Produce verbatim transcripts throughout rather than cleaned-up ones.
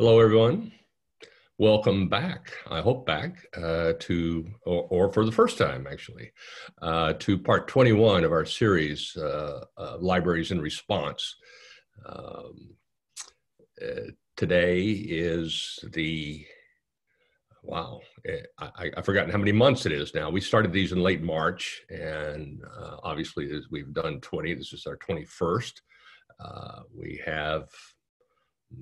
Hello, everyone. Welcome back, I hope back, uh, to, or, or for the first time actually, uh, to part twenty-one of our series, uh, uh, Libraries in Response. Um, uh, today is the, wow, I, I've forgotten how many months it is now. We started these in late March, and uh, obviously as we've done twenty, this is our twenty-first. Uh, we have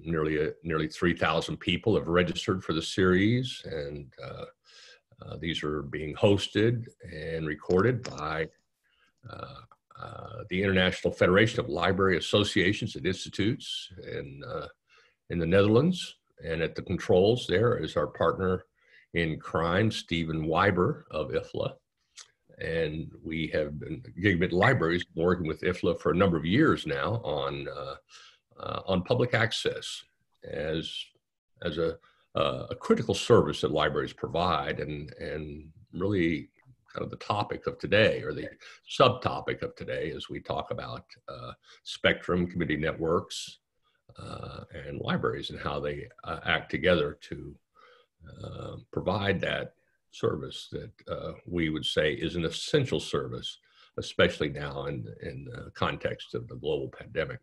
Nearly uh, nearly three thousand people have registered for the series, and uh, uh, these are being hosted and recorded by uh, uh, the International Federation of Library Associations and Institutes in, uh, in the Netherlands. And at the controls there is our partner in crime, Stephen Wyber of I F L A. And we have been, GigBit Libraries, been working with I F L A for a number of years now on uh, Uh, on public access as, as a, uh, a critical service that libraries provide, and, and really kind of the topic of today, or the subtopic of today, as we talk about uh, spectrum, community networks, uh, and libraries, and how they uh, act together to uh, provide that service that uh, we would say is an essential service, especially now in, in the context of the global pandemic.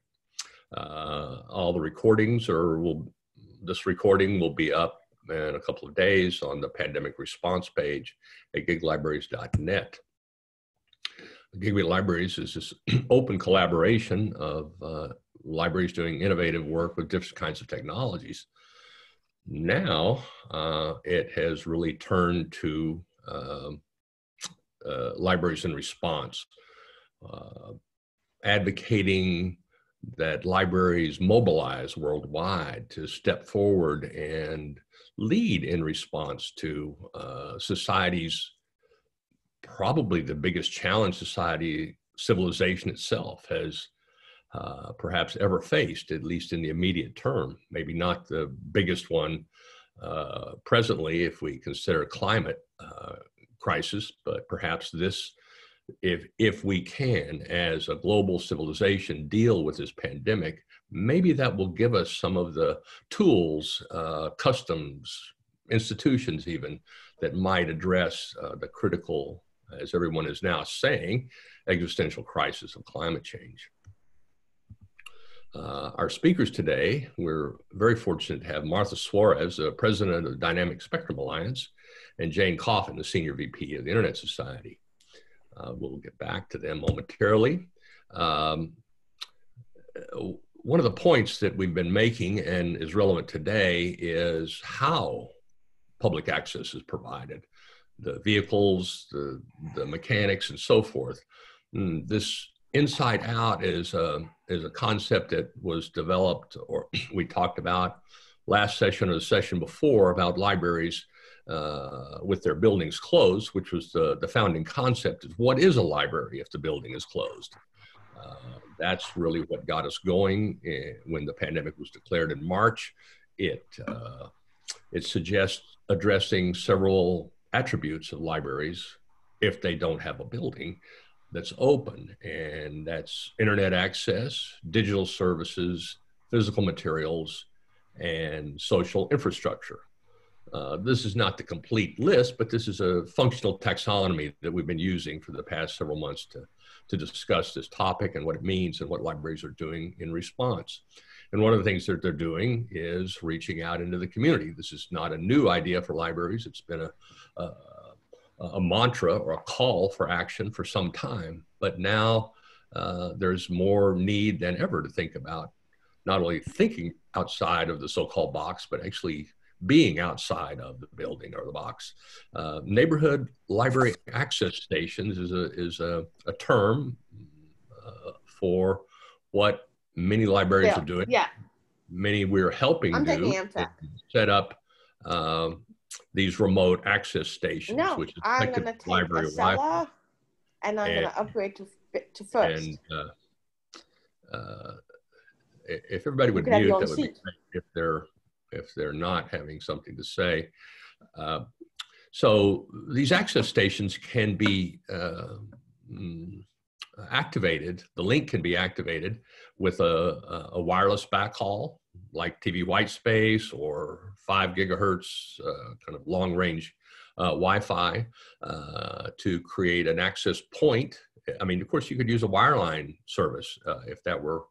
Uh, all the recordings, or will, this recording will be up in a couple of days on the pandemic response page at gig libraries dot net. GigBit Libraries is this open collaboration of uh, libraries doing innovative work with different kinds of technologies. Now uh, it has really turned to uh, uh, Libraries in Response, uh, advocating that libraries mobilize worldwide to step forward and lead in response to uh, society's, probably the biggest challenge society, civilization itself has uh, perhaps ever faced, at least in the immediate term. Maybe not the biggest one uh, presently if we consider climate uh, crisis, but perhaps this, If, if we can, as a global civilization, deal with this pandemic, maybe that will give us some of the tools, uh, customs, institutions even, that might address uh, the critical, as everyone is now saying, existential crisis of climate change. Uh, our speakers today, we're very fortunate to have Martha Suarez, the president of the Dynamic Spectrum Alliance, and Jane Coffin, the senior V P of the Internet Society. Uh, we'll get back to them momentarily. Um, one of the points that we've been making and is relevant today is how public access is provided, the vehicles, the, the mechanics, and so forth. And this inside out is a, is a concept that was developed, or we talked about last session or the session before, about libraries Uh, with their buildings closed, which was the, the founding concept, is what is a library if the building is closed? Uh, that's really what got us going when the pandemic was declared in March. It, uh, it suggests addressing several attributes of libraries if they don't have a building that's open, and that's internet access, digital services, physical materials, and social infrastructure. Uh, this is not the complete list, but this is a functional taxonomy that we've been using for the past several months to, to discuss this topic and what it means and what libraries are doing in response. And one of the things that they're doing is reaching out into the community. This is not a new idea for libraries. It's been a, a, a mantra or a call for action for some time, but now uh, there's more need than ever to think about not only thinking outside of the so-called box, but actually being outside of the building or the box. Uh, neighborhood library access stations is a, is a, a term uh, for what many libraries yeah. are doing. Yeah. Many we're helping I'm do set up uh, these remote access stations, no, which is I'm going to library Wi-Fi, and I'm going to upgrade to to first. And, uh, uh, if everybody would mute, that would be great if they're. if they're not having something to say. Uh, so these access stations can be uh, activated, the link can be activated with a, a wireless backhaul like T V Whitespace or five gigahertz uh, kind of long range uh, Wi-Fi uh, to create an access point. I mean, of course, you could use a wireline service uh, if that were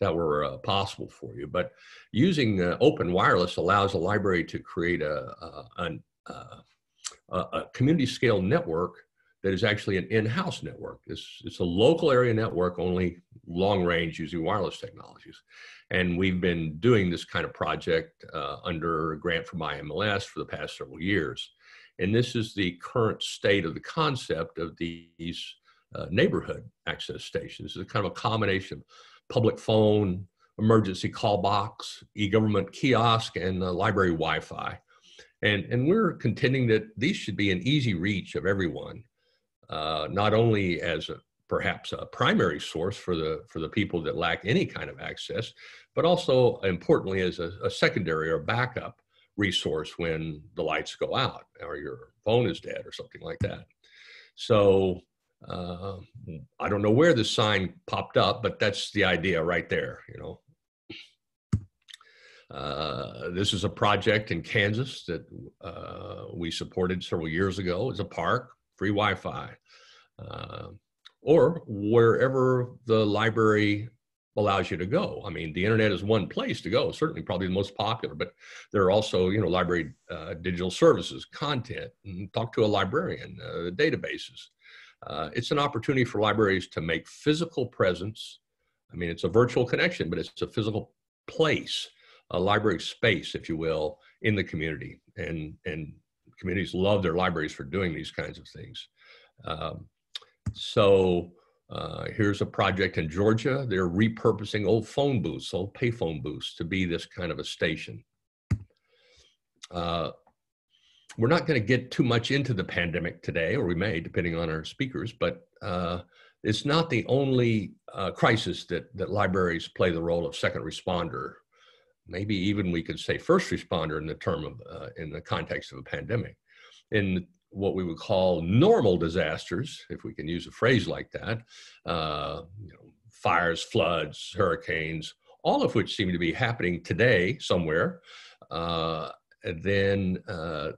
that were uh, possible for you. But using uh, open wireless allows a library to create a, a, a, a community scale network that is actually an in-house network. It's, it's a local area network, only long range using wireless technologies. And we've been doing this kind of project uh, under a grant from I M L S for the past several years. And this is the current state of the concept of these uh, neighborhood access stations. It's kind of a combination of public phone, emergency call box, e-government kiosk, and uh, library Wi-Fi. And, and we're contending that these should be an easy reach of everyone, uh, not only as a, perhaps a primary source for the, for the people that lack any kind of access, but also importantly as a, a secondary or backup resource when the lights go out or your phone is dead or something like that. So, Uh, I don't know where this sign popped up, but that's the idea right there, you know. Uh, this is a project in Kansas that uh, we supported several years ago. It's a park, free Wi-Fi, uh, or wherever the library allows you to go. I mean, the internet is one place to go, certainly probably the most popular, but there are also, you know, library uh, digital services, content, and talk to a librarian, uh, databases. Uh, it's an opportunity for libraries to make physical presence. I mean, it's a virtual connection, but it's a physical place, a library space, if you will, in the community. And, and communities love their libraries for doing these kinds of things. Um, so uh, here's a project in Georgia. They're repurposing old phone booths, old payphone booths, to be this kind of a station. Uh, We're not going to get too much into the pandemic today, or we may, depending on our speakers, but uh, it's not the only uh, crisis that, that libraries play the role of second responder. Maybe even we could say first responder in the term of, uh, in the context of a pandemic. In what we would call normal disasters, if we can use a phrase like that, uh, you know, fires, floods, hurricanes, all of which seem to be happening today somewhere, uh, then uh,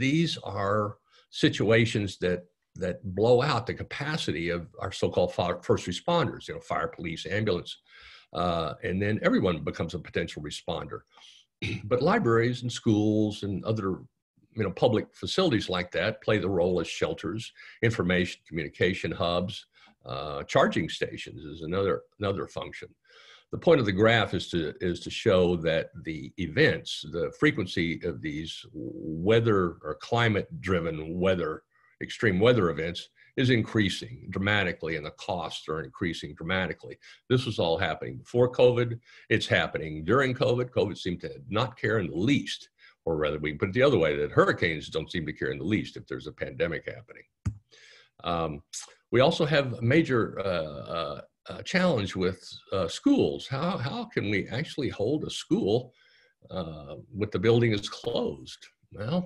these are situations that, that blow out the capacity of our so-called first responders, you know, fire, police, ambulance, uh, and then everyone becomes a potential responder. But libraries and schools and other, you know, public facilities like that play the role as shelters, information, communication hubs, uh, charging stations is another, another function. The point of the graph is to, is to show that the events, the frequency of these weather or climate-driven weather, extreme weather events is increasing dramatically, and the costs are increasing dramatically. This was all happening before COVID. It's happening during COVID. COVID seemed to not care in the least, or rather we can put it the other way, that hurricanes don't seem to care in the least if there's a pandemic happening. Um, we also have major uh, uh, Uh, challenge with uh, schools. How, how can we actually hold a school uh, with the building is closed? Well,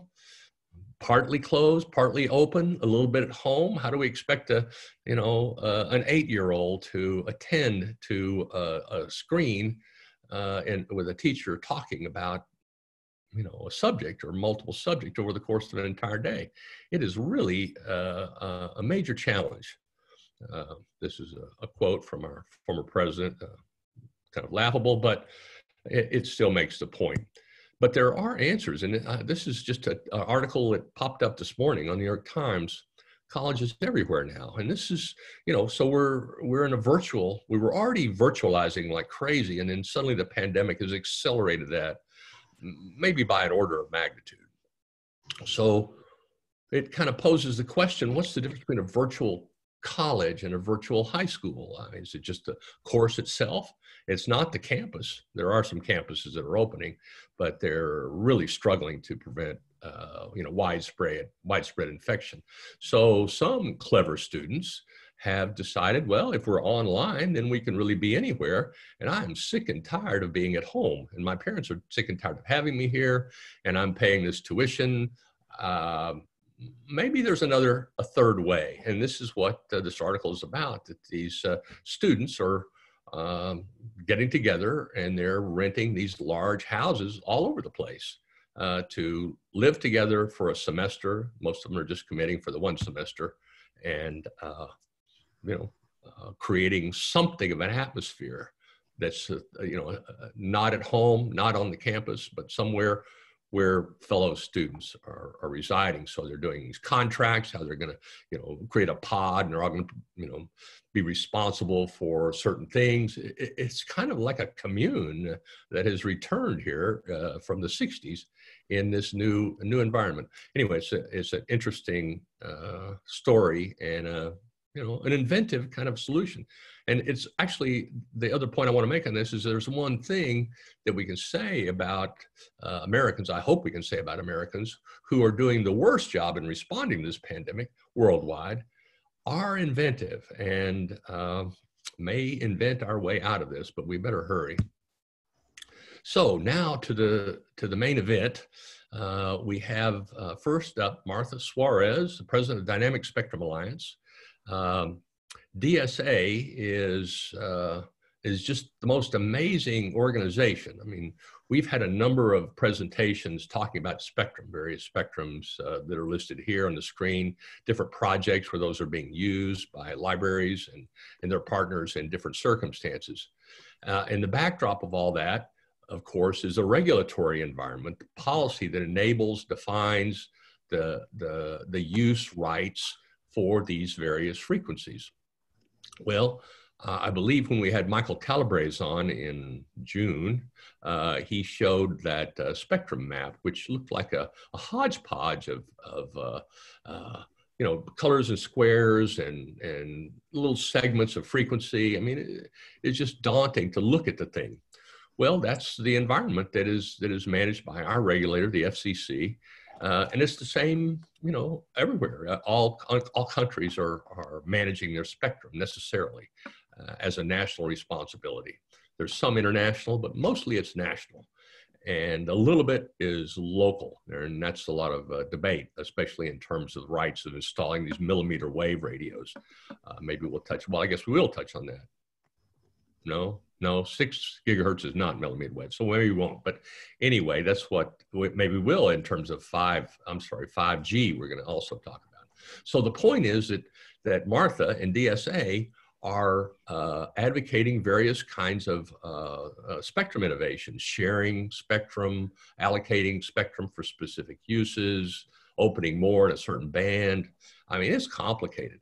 partly closed, partly open, a little bit at home. How do we expect a, you know, uh, an eight-year-old to attend to uh, a screen uh, and with a teacher talking about, you know, a subject or multiple subject over the course of an entire day? It is really uh, a major challenge. Uh, this is a, a quote from our former president, uh, kind of laughable, but it, it still makes the point. But there are answers, and uh, this is just an article that popped up this morning on the New York Times. Colleges everywhere now, and this is, you know, so we're we're in a virtual. We were already virtualizing like crazy, and then suddenly the pandemic has accelerated that, maybe by an order of magnitude. So it kind of poses the question: what's the difference between a virtual college and a virtual high school? I mean, is it just the course itself? It's not the campus. There are some campuses that are opening, but they're really struggling to prevent, uh, you know, widespread widespread infection. So some clever students have decided, well, if we're online, then we can really be anywhere. And I'm sick and tired of being at home, and my parents are sick and tired of having me here, and I'm paying this tuition. Uh, maybe there's another, a third way. And this is what uh, this article is about, that these uh, students are um, getting together and they're renting these large houses all over the place uh, to live together for a semester. Most of them are just committing for the one semester and, uh, you know, uh, creating something of an atmosphere that's, uh, you know, uh, not at home, not on the campus, but somewhere where fellow students are, are residing. So they're doing these contracts, how they're gonna, you know, create a pod, and they're all gonna, you know, be responsible for certain things. It, it's kind of like a commune that has returned here uh, from the sixties in this new new environment. Anyway, it's, a, it's an interesting uh, story and, a, you know, an inventive kind of solution. And it's actually, the other point I want to make on this is there's one thing that we can say about uh, Americans, I hope we can say about Americans, who are doing the worst job in responding to this pandemic worldwide, are inventive and uh, may invent our way out of this, but we better hurry. So now to the, to the main event. Uh, we have uh, first up Martha Suarez, the president of Dynamic Spectrum Alliance. Um, D S A is, uh, is just the most amazing organization. I mean, we've had a number of presentations talking about spectrum, various spectrums uh, that are listed here on the screen, different projects where those are being used by libraries and, and their partners in different circumstances. Uh, and the backdrop of all that, of course, is a regulatory environment, the policy that enables, defines the, the, the use rights for these various frequencies. Well, uh, I believe when we had Michael Calabrese on in June, uh, he showed that uh, spectrum map, which looked like a, a hodgepodge of, of uh, uh, you know, colors and squares and, and little segments of frequency. I mean, it, it's just daunting to look at the thing. Well, that's the environment that is, that is managed by our regulator, the F C C. Uh, and it's the same, you know, everywhere. Uh, all, all countries are, are managing their spectrum necessarily uh, as a national responsibility. There's some international, but mostly it's national. And a little bit is local. And that's a lot of uh, debate, especially in terms of the rights of installing these millimeter wave radios. Uh, maybe we'll touch, well, I guess we will touch on that. No? No, six gigahertz is not millimeter wave, so maybe we won't. But anyway, that's what maybe will in terms of five. I'm sorry, five G. We're going to also talk about. So the point is that that Martha and D S A are uh, advocating various kinds of uh, uh, spectrum innovations, sharing spectrum, allocating spectrum for specific uses, opening more in a certain band. I mean, it's complicated.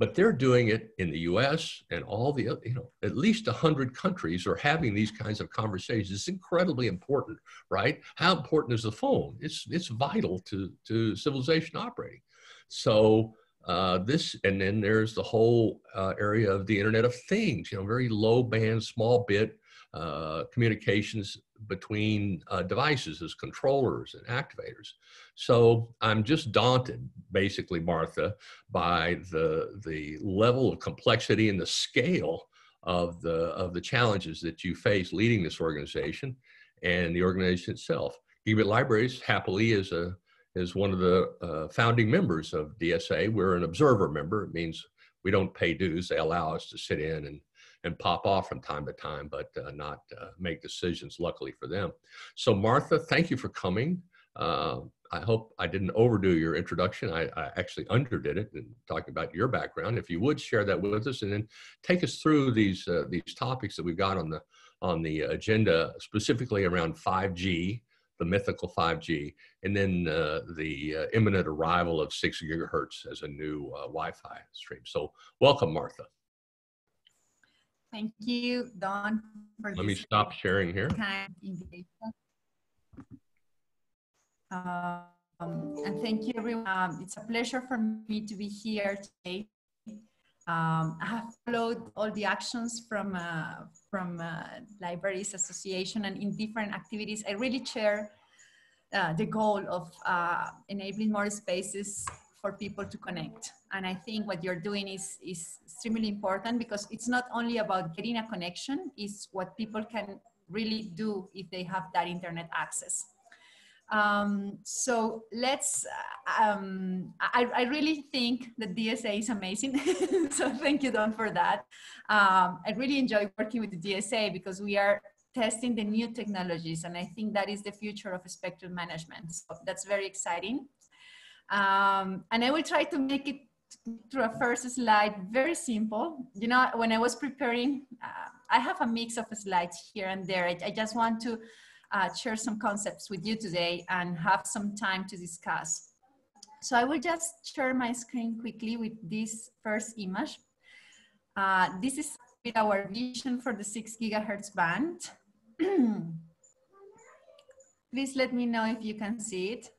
But they're doing it in the U S and all the, you know, at least a hundred countries are having these kinds of conversations. It's incredibly important, right? How important is the phone? It's, it's vital to, to civilization operating. So uh, this, and then there's the whole uh, area of the Internet of Things, you know, very low band, small bit uh, communications between uh, devices as controllers and activators. So I'm just daunted, basically, Martha, by the, the level of complexity and the scale of the, of the challenges that you face leading this organization and the organization itself. GigBit Libraries, happily, is, a, is one of the uh, founding members of D S A. We're an observer member. It means we don't pay dues. They allow us to sit in and and pop off from time to time, but uh, not uh, make decisions, luckily for them. So Martha, thank you for coming. Uh, I hope I didn't overdo your introduction. I, I actually underdid it in talking about your background. If you would share that with us and then take us through these, uh, these topics that we've got on the, on the agenda, specifically around five G, the mythical five G, and then uh, the uh, imminent arrival of six gigahertz as a new uh, Wi-Fi stream. So welcome, Martha. Thank you, Don, for Let me stop sharing here. Um, and thank you, everyone. Um, it's a pleasure for me to be here today. Um, I have followed all the actions from, uh, from uh, Libraries Association and in different activities. I really share uh, the goal of uh, enabling more spaces for people to connect. And I think what you're doing is, is extremely important because it's not only about getting a connection, it's what people can really do if they have that internet access. Um, so let's, um, I, I really think the D S A is amazing. So thank you, Don, for that. Um, I really enjoy working with the D S A because we are testing the new technologies. And I think that is the future of spectrum management. So that's very exciting. Um, and I will try to make it through a first slide, very simple. You know, when I was preparing, uh, I have a mix of slides here and there. I, I just want to Uh, share some concepts with you today and have some time to discuss. So I will just share my screen quickly with this first image. Uh, this is our vision for the six gigahertz band. Please let me know if you can see it.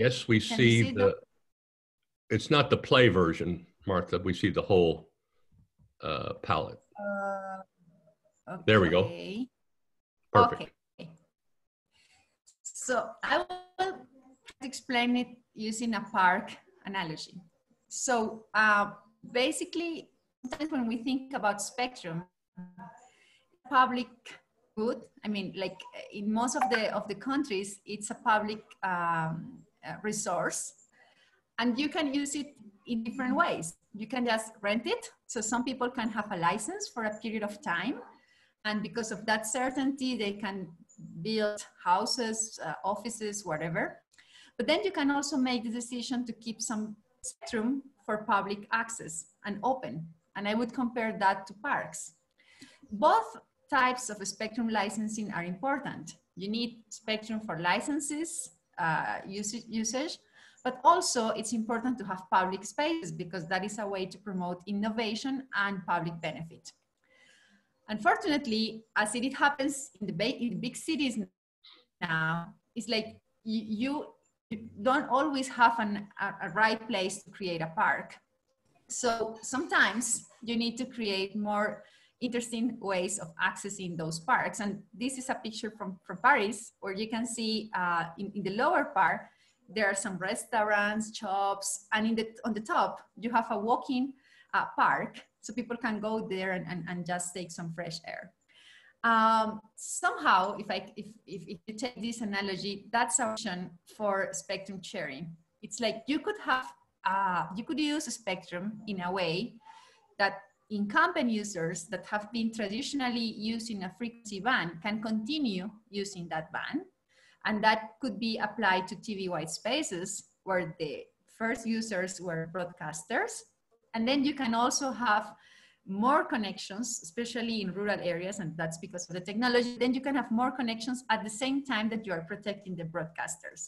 Yes, we see, see the, the, it's not the play version, Martha, we see the whole uh, palette. Uh, okay. There we go. Perfect. Okay. So I will explain it using a park analogy. So uh, basically, when we think about spectrum, public good. I mean, like in most of the of the countries, it's a public um, resource, and you can use it in different ways. You can just rent it. So some people can have a license for a period of time. And because of that certainty, they can build houses, uh, offices, whatever. But then you can also make the decision to keep some spectrum for public access and open. And I would compare that to parks. Both types of spectrum licensing are important. You need spectrum for licenses, uh, usage, usage, but also it's important to have public spaces because that is a way to promote innovation and public benefit. Unfortunately, as it happens in the big cities now, it's like you, you don't always have an, a, a right place to create a park. So sometimes you need to create more interesting ways of accessing those parks. And this is a picture from, from Paris, where you can see uh, in, in the lower part, there are some restaurants, shops, and in the, on the top, you have a walking uh, park. So people can go there and, and, and just take some fresh air. Um, somehow, if, I, if, if, if you take this analogy, that's our option for spectrum sharing. It's like you could have, uh, you could use a spectrum in a way that incumbent users that have been traditionally using a frequency band can continue using that band. And that could be applied to T V white spaces where the first users were broadcasters. And then you can also have more connections, especially in rural areas, and that's because of the technology. Then you can have more connections at the same time that you are protecting the broadcasters.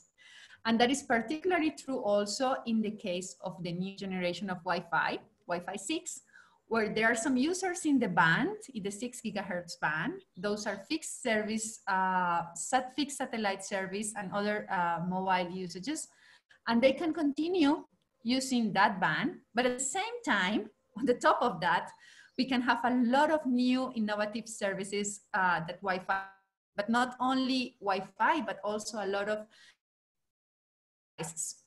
And that is particularly true also in the case of the new generation of Wi-Fi, Wi-Fi six, where there are some users in the band, in the six gigahertz band. Those are fixed service, uh, sat fixed satellite service and other uh, mobile usages. And they can continue using that band, but at the same time, on the top of that, we can have a lot of new innovative services uh, that Wi-Fi, but not only Wi-Fi, but also a lot of devices.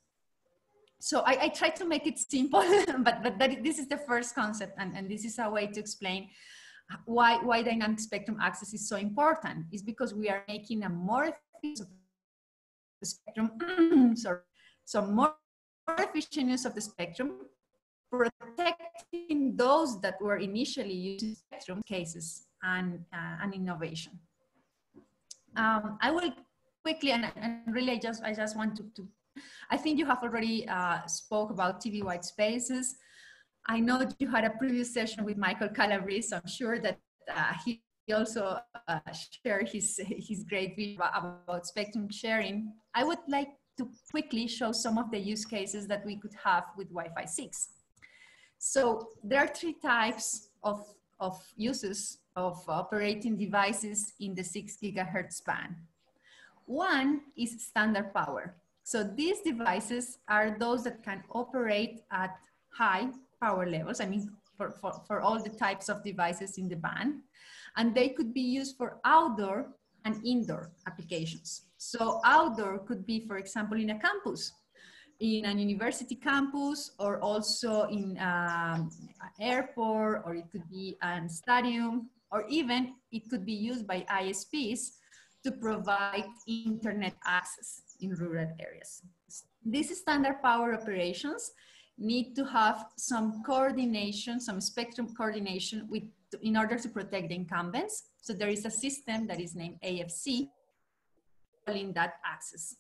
So I, I try to make it simple, but, but that, this is the first concept, and, and this is a way to explain why, why dynamic spectrum access is so important. It's because we are making a more efficient spectrum, sorry, so more more efficient use of the spectrum, protecting those that were initially using spectrum cases and, uh, and innovation. Um, I will quickly, and, and really I just, I just want to, to I think you have already uh, spoke about T V white spaces. I know you had a previous session with Michael Calabrese, so I'm sure that uh, he also uh, shared his, his great view about, about spectrum sharing. I would like to quickly show some of the use cases that we could have with Wi-Fi six. So there are three types of, of uses of operating devices in the six gigahertz band. One is standard power. So these devices are those that can operate at high power levels, I mean, for, for, for all the types of devices in the band, and they could be used for outdoor and indoor applications. So outdoor could be, for example, in a campus, in an university campus, or also in um, an airport, or it could be a stadium, or even it could be used by I S Ps to provide internet access in rural areas. These standard power operations need to have some coordination, some spectrum coordination with, in order to protect the incumbents. So there is a system that is named A F C in that access.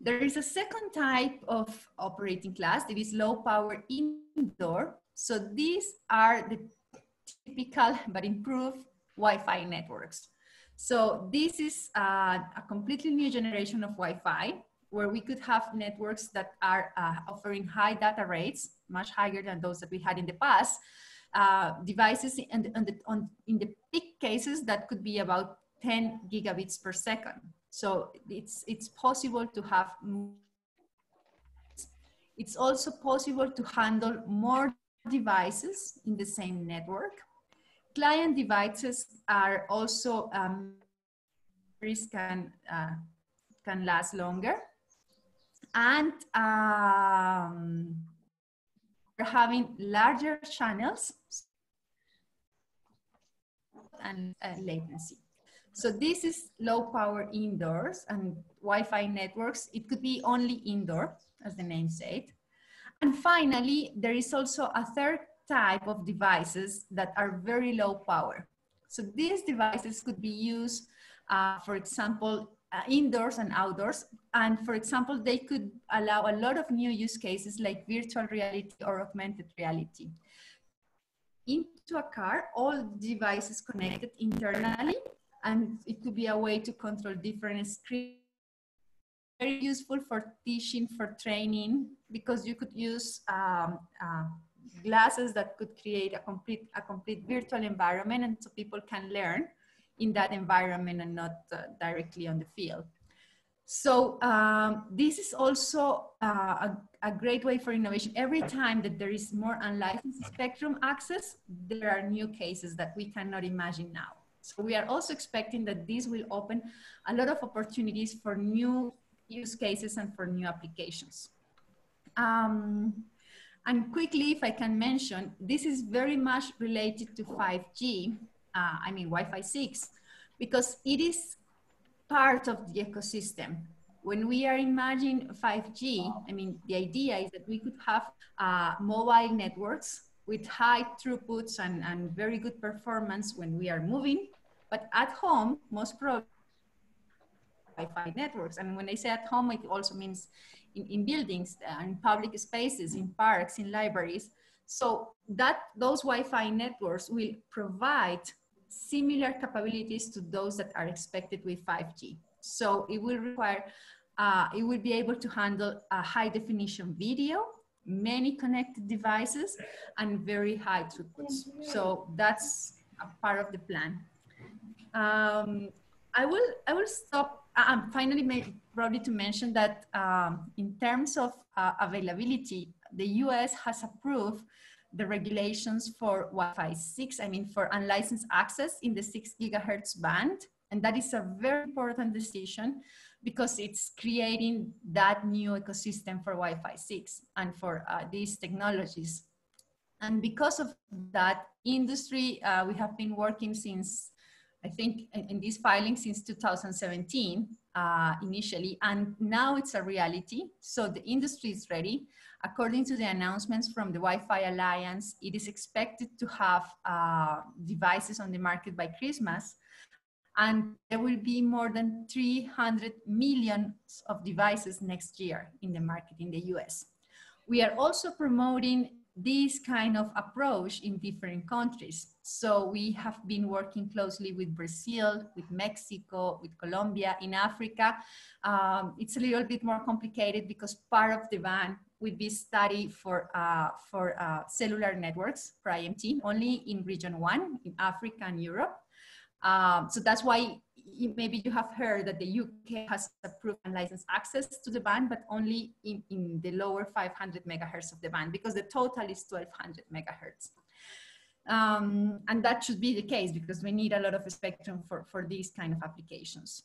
There is a second type of operating class that is low power indoor. So these are the typical but improved Wi-Fi networks. So this is uh, a completely new generation of Wi-Fi, where we could have networks that are uh, offering high data rates, much higher than those that we had in the past. Uh, devices in, in, the, on, in the peak cases that could be about ten gigabits per second. So it's, it's possible to have, it's also possible to handle more devices in the same network. Client devices are also, um, can, uh, can last longer. And um, we're having larger channels and uh, latency. So this is low power indoors and Wi-Fi networks. It could be only indoor, as the name said. And finally, there is also a third type of devices that are very low power. So these devices could be used, uh, for example, Uh, indoors and outdoors, and for example, they could allow a lot of new use cases like virtual reality or augmented reality. Into a car, all devices connected internally, and it could be a way to control different screens. Very useful for teaching, for training, because you could use um, uh, glasses that could create a complete, a complete virtual environment, and so people can learn in that environment and not uh, directly on the field. So um, this is also uh, a, a great way for innovation. Every time that there is more unlicensed spectrum access, there are new cases that we cannot imagine now. So we are also expecting that this will open a lot of opportunities for new use cases and for new applications. Um, and quickly, if I can mention, this is very much related to five G. Uh, I mean Wi-Fi six, because it is part of the ecosystem. When we are imagining five G, I mean, the idea is that we could have uh, mobile networks with high throughputs and, and very good performance when we are moving, but at home, most probably Wi-Fi networks. And when I say at home, it also means in, in buildings, uh, in public spaces, in parks, in libraries. So that those Wi-Fi networks will provide similar capabilities to those that are expected with five G. So it will require, uh, it will be able to handle a high definition video, many connected devices, and very high throughputs. So that's a part of the plan. Um, I will, I will stop. Um, finally, maybe probably to mention that um, in terms of uh, availability, the U S has approved the regulations for Wi-Fi six, I mean, for unlicensed access in the six gigahertz band. And that is a very important decision because it's creating that new ecosystem for Wi-Fi six and for uh, these technologies. And because of that industry, uh, we have been working since, I think, in, in this filing since two thousand seventeen. Uh, initially, and now it's a reality. So the industry is ready. According to the announcements from the Wi-Fi Alliance, it is expected to have uh, devices on the market by Christmas. And there will be more than three hundred million of devices next year in the market in the U S. We are also promoting this kind of approach in different countries. So we have been working closely with Brazil, with Mexico, with Colombia, in Africa. Um, it's a little bit more complicated because part of the ban will be study for, uh, for uh, cellular networks, for I M T, only in region one, in Africa and Europe. Um, so that's why maybe you have heard that the U K has approved unlicensed access to the band, but only in, in the lower five hundred megahertz of the band, because the total is twelve hundred megahertz. Um, and that should be the case because we need a lot of spectrum for, for these kind of applications.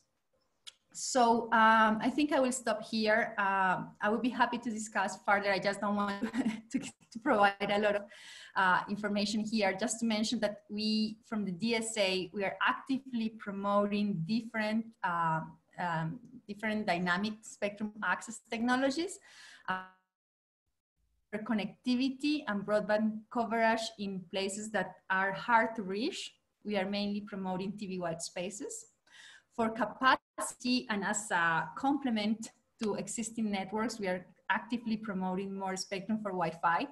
So um, I think I will stop here. Uh, I would be happy to discuss further. I just don't want to, to provide a lot of uh, information here. Just to mention that we, from the D S A, we are actively promoting different, uh, um, different dynamic spectrum access technologies uh, for connectivity and broadband coverage in places that are hard to reach. We are mainly promoting T V Whitespaces. For capacity and as a complement to existing networks, we are actively promoting more spectrum for Wi-Fi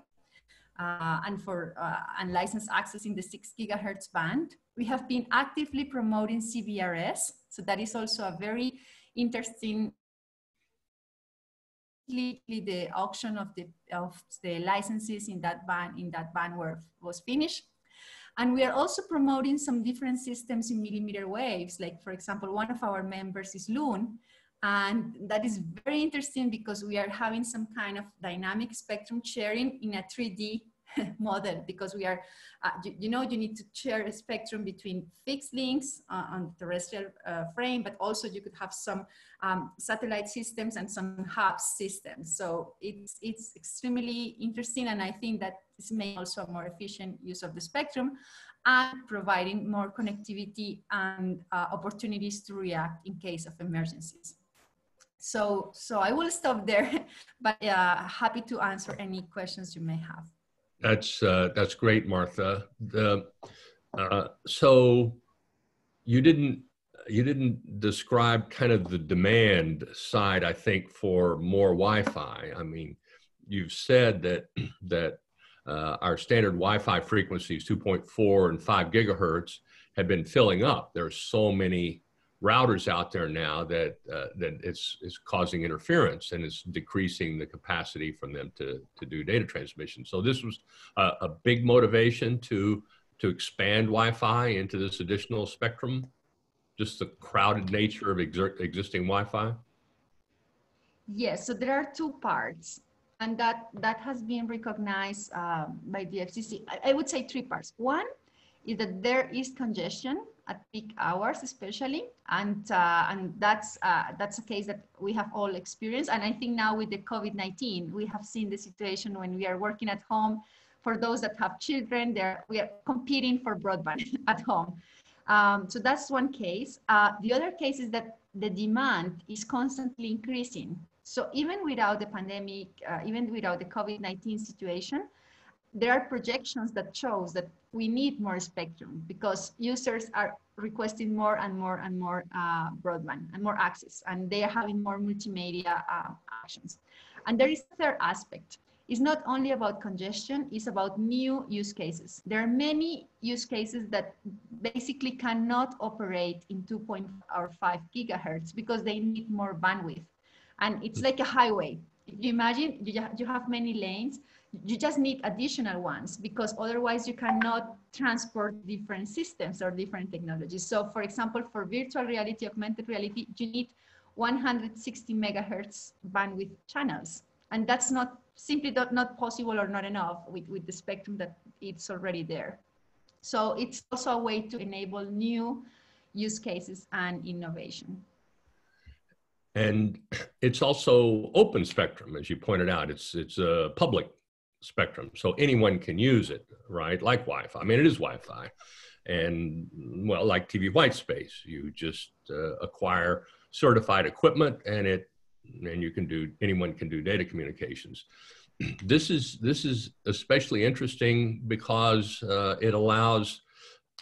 uh, and for uh, unlicensed access in the six gigahertz band. We have been actively promoting C B R S. So that is also a very interesting, the auction of the, of the licenses in that band, in that band where was finished. And we are also promoting some different systems in millimeter waves. Like, for example, one of our members is Loon. And that is very interesting because we are having some kind of dynamic spectrum sharing in a three D model, because we are, uh, you, you know, you need to share a spectrum between fixed links uh, on the terrestrial uh, frame, but also you could have some um, satellite systems and some hub systems. So it's, it's extremely interesting. And I think that this may also a more efficient use of the spectrum and providing more connectivity and uh, opportunities to react in case of emergencies. So, so I will stop there, but uh, happy to answer any questions you may have. That's, uh, that's great, Martha. The, uh, so you didn't, you didn't describe kind of the demand side, I think, for more Wi-Fi. I mean, you've said that, that uh, our standard Wi-Fi frequencies, two point four and five gigahertz, have been filling up. There are so many routers out there now that, uh, that it's, it's causing interference and it's decreasing the capacity from them to, to do data transmission. So this was a, a big motivation to, to expand Wi-Fi into this additional spectrum, just the crowded nature of exer- existing Wi-Fi? Yes, so there are two parts. And that, that has been recognized um, by the F C C. I, I would say three parts. One is that there is congestion at peak hours, especially, and uh, and that's uh, that's a case that we have all experienced. And I think now with the COVID nineteen, we have seen the situation when we are working at home. For those that have children, there we are competing for broadband at home. Um, so that's one case. Uh, the other case is that the demand is constantly increasing. So even without the pandemic, uh, even without the COVID nineteen situation, there are projections that shows that we need more spectrum because users are requesting more and more and more uh, broadband and more access, and they are having more multimedia uh, actions. And there is a third aspect. It's not only about congestion, it's about new use cases. There are many use cases that basically cannot operate in two point four or five gigahertz because they need more bandwidth. And it's like a highway. You imagine you have many lanes, you just need additional ones because otherwise you cannot transport different systems or different technologies. So for example, for virtual reality, augmented reality, you need one hundred sixty megahertz bandwidth channels. And that's not simply not, not possible or not enough with, with the spectrum that it's already there. So it's also a way to enable new use cases and innovation. And it's also open spectrum, as you pointed out. It's, it's a public spectrum, so anyone can use it, right? Like Wi-Fi. I mean, it is Wi-Fi. And, well, like T V Whitespace, you just uh, acquire certified equipment and it, and you can do, anyone can do data communications. This is, this is especially interesting because uh, it allows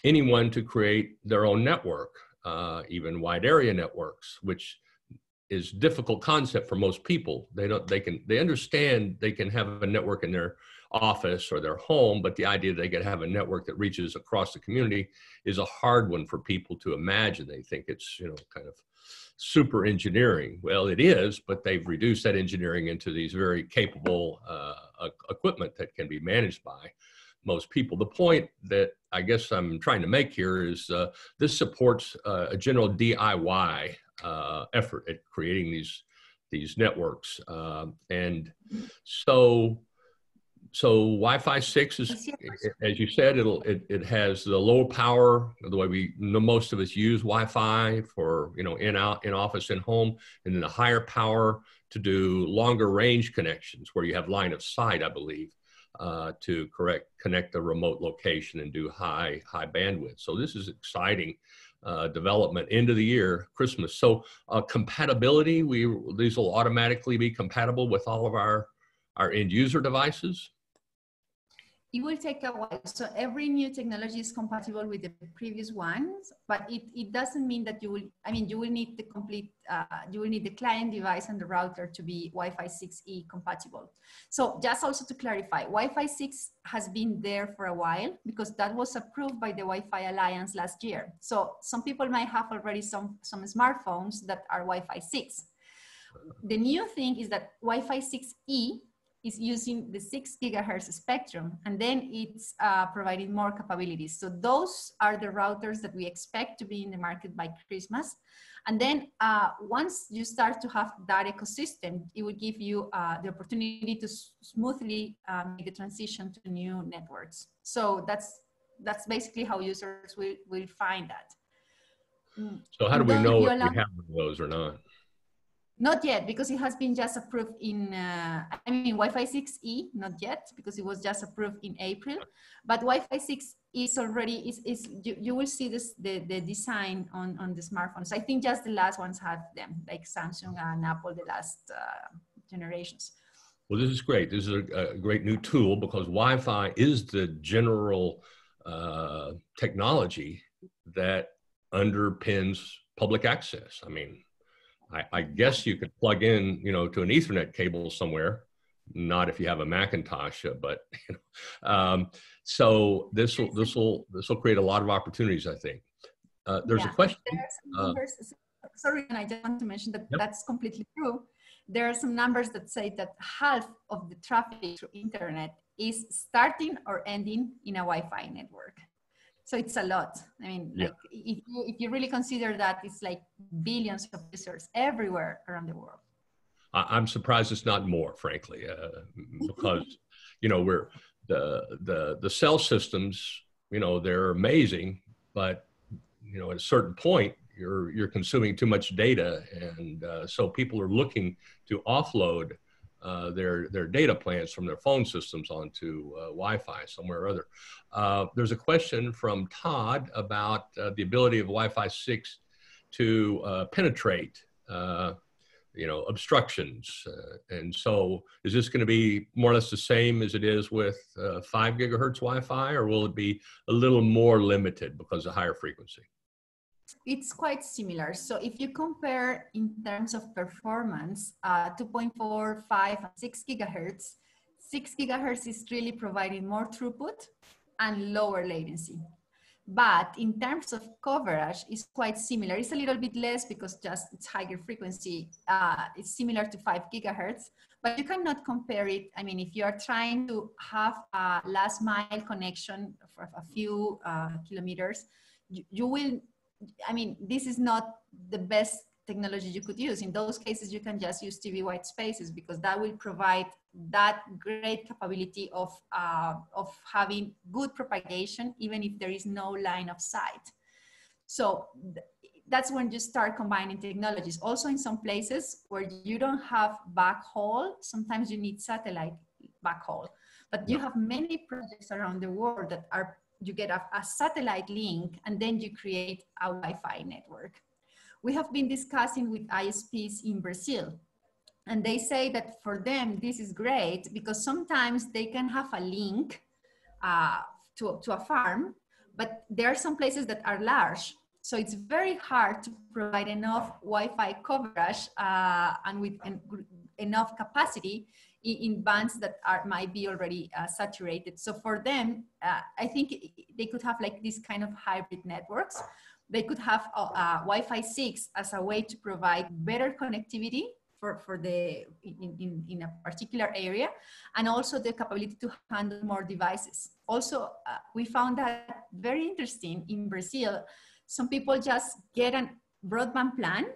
anyone to create their own network, uh, even wide area networks, which is difficult concept for most people. They don't, they can, they understand they can have a network in their office or their home, but the idea that they could have a network that reaches across the community is a hard one for people to imagine. They think it's, you know, kind of super engineering. Well, it is, but they've reduced that engineering into these very capable uh, equipment that can be managed by most people. The point that I guess I'm trying to make here is uh, this supports uh, a general D I Y Uh, effort at creating these, these networks. Uh, and so so Wi-Fi six is, as you said, it'll, it, it has the lower power, the way we, most of us use Wi-Fi for, you know, in, out, in office, in home, and then the higher power to do longer range connections where you have line of sight, I believe, uh, to correct, connect the remote location and do high, high bandwidth. So this is exciting uh, development, end of the year, Christmas. So uh, compatibility, we, these will automatically be compatible with all of our, our end user devices. It will take a while. So every new technology is compatible with the previous ones, but it, it doesn't mean that you will, I mean, you will need the complete, uh, you will need the client device and the router to be Wi-Fi six E compatible. So just also to clarify, Wi-Fi six has been there for a while because that was approved by the Wi-Fi Alliance last year. So some people might have already some, some smartphones that are Wi-Fi six. The new thing is that Wi-Fi six E is using the six gigahertz spectrum, and then it's uh, providing more capabilities. So those are the routers that we expect to be in the market by Christmas. And then uh, once you start to have that ecosystem, it will give you uh, the opportunity to smoothly uh, make the transition to new networks. So that's, that's basically how users will, will find that. So how do we know if we have one of those or not? Not yet, because it has been just approved in, uh, I mean, Wi-Fi six E, not yet, because it was just approved in April. But Wi-Fi six is already, is, is, you, you will see this, the, the design on, on the smartphones. I think just the last ones had them, like Samsung and Apple, the last uh, generations. Well, this is great. This is a, a great new tool because Wi-Fi is the general uh, technology that underpins public access. I mean, I, I guess you could plug in, you know, to an Ethernet cable somewhere, not if you have a Macintosh, but, you know, um, so this will, this will, this will create a lot of opportunities, I think. Uh, there's yeah. a question. There are some numbers, uh, sorry, and I just want to mention that yep. that's completely true. There are some numbers that say that half of the traffic through internet is starting or ending in a Wi-Fi network. So it's a lot. I mean, yeah. like if, you, if you really consider that, it's like billions of users everywhere around the world. I'm surprised it's not more, frankly, uh, because, you know, we're the, the, the cell systems, you know, they're amazing, but, you know, at a certain point, you're, you're consuming too much data. And uh, so people are looking to offload Uh, their, their data plans from their phone systems onto uh, Wi-Fi somewhere or other. Uh, there's a question from Todd about uh, the ability of Wi-Fi six to uh, penetrate, uh, you know, obstructions. Uh, and so is this going to be more or less the same as it is with uh, five gigahertz Wi-Fi, or will it be a little more limited because of higher frequency? It's quite similar. So if you compare in terms of performance, uh, two point four, five, and six gigahertz, six gigahertz is really providing more throughput and lower latency. But in terms of coverage, it's quite similar. It's a little bit less because just it's higher frequency. Uh, it's similar to five gigahertz, but you cannot compare it. I mean, if you are trying to have a last mile connection for a few uh, kilometers, you, you will, I mean, this is not the best technology you could use. In those cases, you can just use T V Whitespaces because that will provide that great capability of, uh, of having good propagation, even if there is no line of sight. So th that's when you start combining technologies. Also in some places where you don't have backhaul, sometimes you need satellite backhaul. But you have many projects around the world that are you get a, a satellite link, and then you create a Wi-Fi network. We have been discussing with I S Ps in Brazil, and they say that for them, this is great because sometimes they can have a link uh, to, to a farm, but there are some places that are large. So it's very hard to provide enough Wi-Fi coverage uh, and with en enough capacity in bands that are might be already uh, saturated. So for them, uh, I think they could have like this kind of hybrid networks. They could have uh, uh, Wi-Fi six as a way to provide better connectivity for, for the, in, in, in a particular area, and also the capability to handle more devices. Also, uh, we found that very interesting in Brazil. Some people just get a broadband plan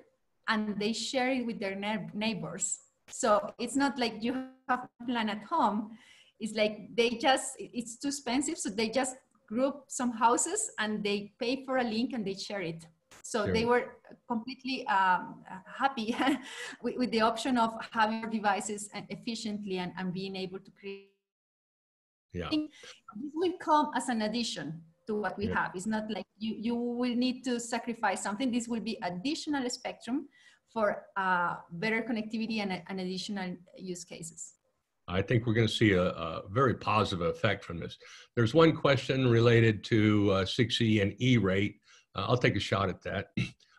and they share it with their neighbors. So it's not like you have a plan at home. It's like they just, it's too expensive. So they just group some houses and they pay for a link and they share it. So sure. They were completely um, happy with, with the option of having devices and efficiently and, and being able to create. Yeah. This will come as an addition to what we yeah. have. It's not like you, you will need to sacrifice something. This will be additional spectrum for uh, better connectivity and, and additional use cases. I think we're going to see a, a very positive effect from this. There's one question related to uh, six E and E rate. Uh, I'll take a shot at that.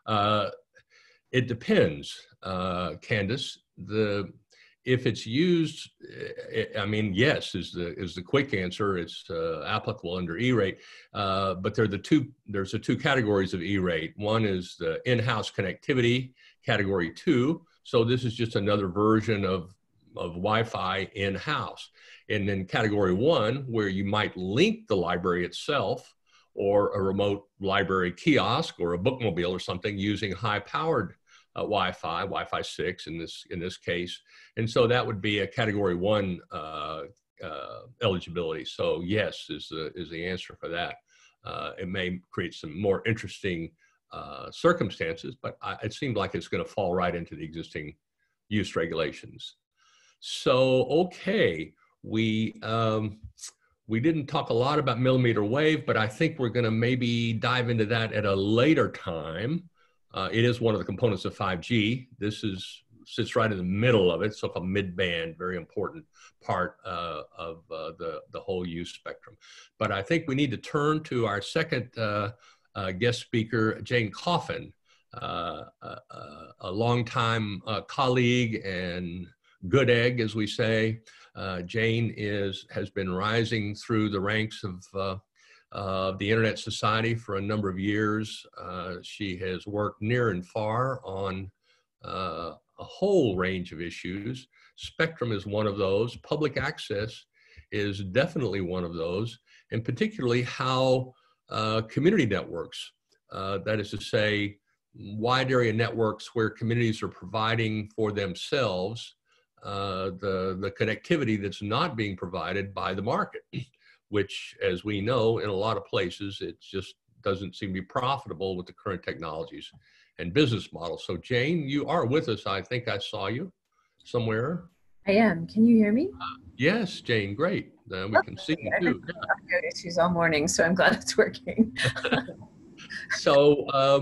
Uh, it depends, uh, Candace. The, if it's used, it, I mean, yes, is the, is the quick answer. It's uh, applicable under E rate, uh, but there are the two, there's the two categories of E rate. One is the in-house connectivity, category two. So this is just another version of, of Wi-Fi in-house. And then category one, where you might link the library itself or a remote library kiosk or a bookmobile or something using high-powered uh, Wi-Fi, Wi-Fi six in this, in this case. And so that would be a category one uh, uh, eligibility. So yes is the, is the answer for that. Uh, it may create some more interesting uh, circumstances, but I, it seemed like it's gonna fall right into the existing use regulations. So, okay, we, um, We didn't talk a lot about millimeter wave, but I think we're going to maybe dive into that at a later time. Uh, it is one of the components of five G. This is sits right in the middle of it, so-called mid-band, very important part uh, of uh, the, the whole use spectrum. But I think we need to turn to our second uh, uh, guest speaker, Jane Coffin, uh, a, a longtime uh, colleague and good egg, as we say. Uh, Jane is, has been rising through the ranks of uh, uh, the Internet Society for a number of years. Uh, she has worked near and far on uh, a whole range of issues. Spectrum is one of those. Public access is definitely one of those, and particularly how uh, community networks, uh, that is to say, wide area networks where communities are providing for themselves Uh, the, the connectivity that's not being provided by the market, which, as we know, in a lot of places, it just doesn't seem to be profitable with the current technologies and business models. So Jane, you are with us. I think I saw you somewhere. I am. Can you hear me? Uh, yes, Jane. Great. Uh, we oh, can see you too. I've got issues all morning, so I'm glad it's working. so, um,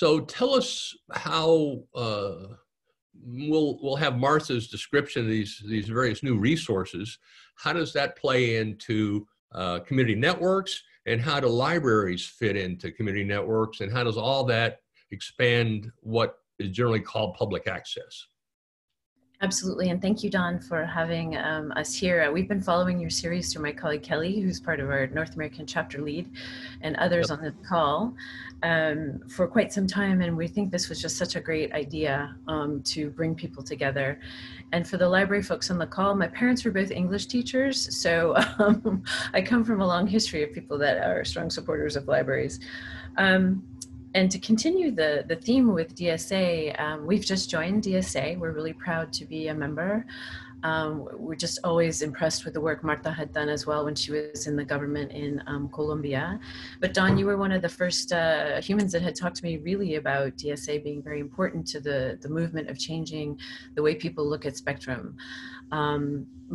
so tell us how... Uh, We'll, we'll have Martha's description of these, these various new resources. How does that play into uh, community networks, and how do libraries fit into community networks, and how does all that expand what is generally called public access? Absolutely, and thank you, Don, for having um, us here. We've been following your series through my colleague Kelly, who's part of our North American chapter lead, and others yep. on this call um, for quite some time, and we think this was just such a great idea um, to bring people together. And for the library folks on the call, my parents were both English teachers, so um, I come from a long history of people that are strong supporters of libraries. Um, And to continue the, the theme with D S A, um, we've just joined D S A. We're really proud to be a member. Um, we're just always impressed with the work Martha had done as well when she was in the government in um, Colombia. But Don, you were one of the first uh, humans that had talked to me really about D S A being very important to the, the movement of changing the way people look at spectrum. Um,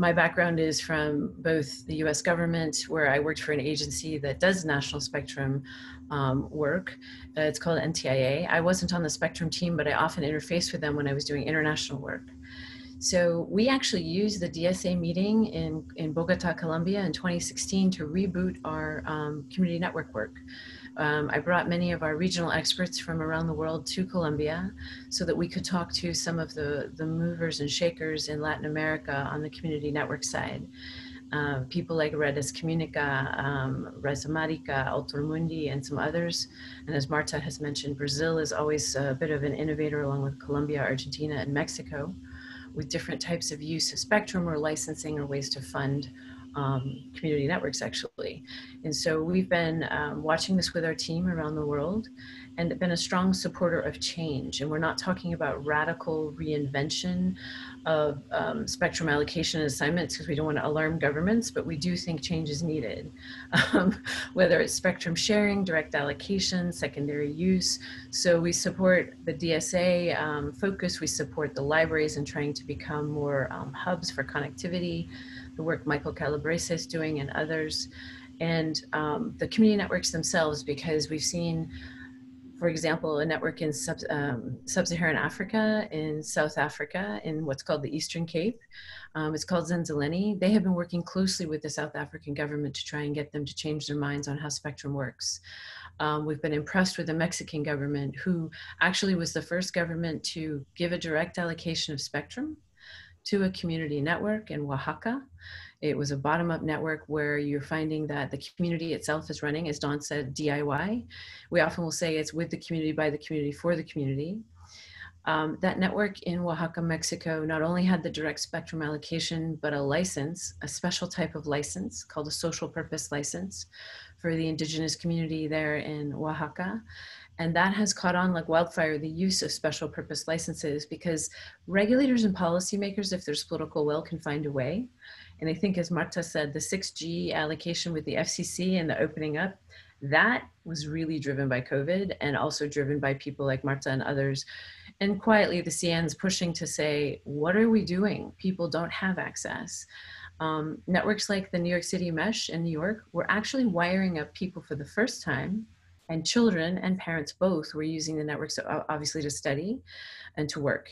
my background is from both the U S government, where I worked for an agency that does national spectrum um, work. Uh, it's called N T I A. I wasn't on the spectrum team, but I often interfaced with them when I was doing international work. So we actually used the D S A meeting in, in Bogota, Colombia in twenty sixteen to reboot our um, community network work. Um, I brought many of our regional experts from around the world to Colombia so that we could talk to some of the, the movers and shakers in Latin America on the community network side. Uh, people like Redes Comunica, um, Res América, Altermundi, and some others. And as Marta has mentioned, Brazil is always a bit of an innovator along with Colombia, Argentina, and Mexico, with different types of use of spectrum or licensing or ways to fund um, community networks, actually. And so we've been um, watching this with our team around the world and been a strong supporter of change. And we're not talking about radical reinvention of um, spectrum allocation and assignments, because we don't want to alarm governments, but we do think change is needed. Um, whether it's spectrum sharing, direct allocation, secondary use. So we support the D S A um, focus, we support the libraries in trying to become more um, hubs for connectivity, the work Michael Calabrese is doing and others, and um, the community networks themselves, because we've seen, for example, a network in sub, um, sub-Saharan Africa, in South Africa, in what's called the Eastern Cape. Um, it's called Zenzeleni. They have been working closely with the South African government to try and get them to change their minds on how spectrum works. Um, we've been impressed with the Mexican government, who actually was the first government to give a direct allocation of spectrum to a community network in Oaxaca. It was a bottom-up network where you're finding that the community itself is running, as Don said, D I Y. We often will say it's with the community, by the community, for the community. Um, that network in Oaxaca, Mexico, not only had the direct spectrum allocation, but a license, a special type of license called a social purpose license for the indigenous community there in Oaxaca. And that has caught on like wildfire, the use of special purpose licenses, because regulators and policymakers, if there's political will, can find a way. And I think, as Martha said, the six G allocation with the F C C and the opening up, that was really driven by COVID and also driven by people like Martha and others. And quietly, the C N's pushing to say, what are we doing? People don't have access. Um, networks like the New York City Mesh in New York were actually wiring up people for the first time, and children and parents both were using the networks, obviously, to study and to work.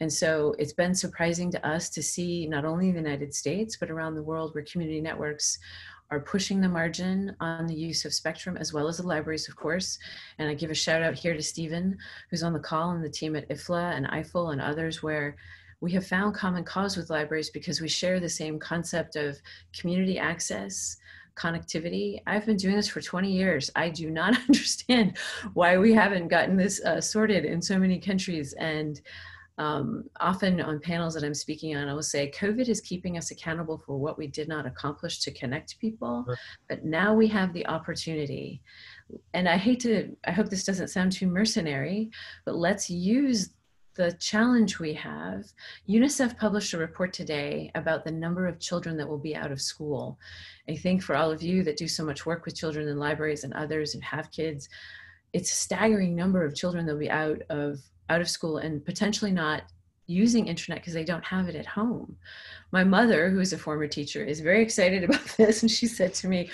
And so it's been surprising to us to see not only in the United States, but around the world, where community networks are pushing the margin on the use of spectrum, as well as the libraries, of course. And I give a shout out here to Stephen, who's on the call, and the team at I F L A and I F L and others, where we have found common cause with libraries because we share the same concept of community access, connectivity. I've been doing this for twenty years. I do not understand why we haven't gotten this uh, sorted in so many countries. And um, often on panels that I'm speaking on, I will say COVID is keeping us accountable for what we did not accomplish to connect people. But now we have the opportunity. And I hate to, I hope this doesn't sound too mercenary, but let's use the challenge we have. UNICEF published a report today about the number of children that will be out of school. I think for all of you that do so much work with children in libraries and others and have kids, it's a staggering number of children that will be out of, out of school and potentially not using internet because they don't have it at home. My mother, who is a former teacher, is very excited about this, and she said to me,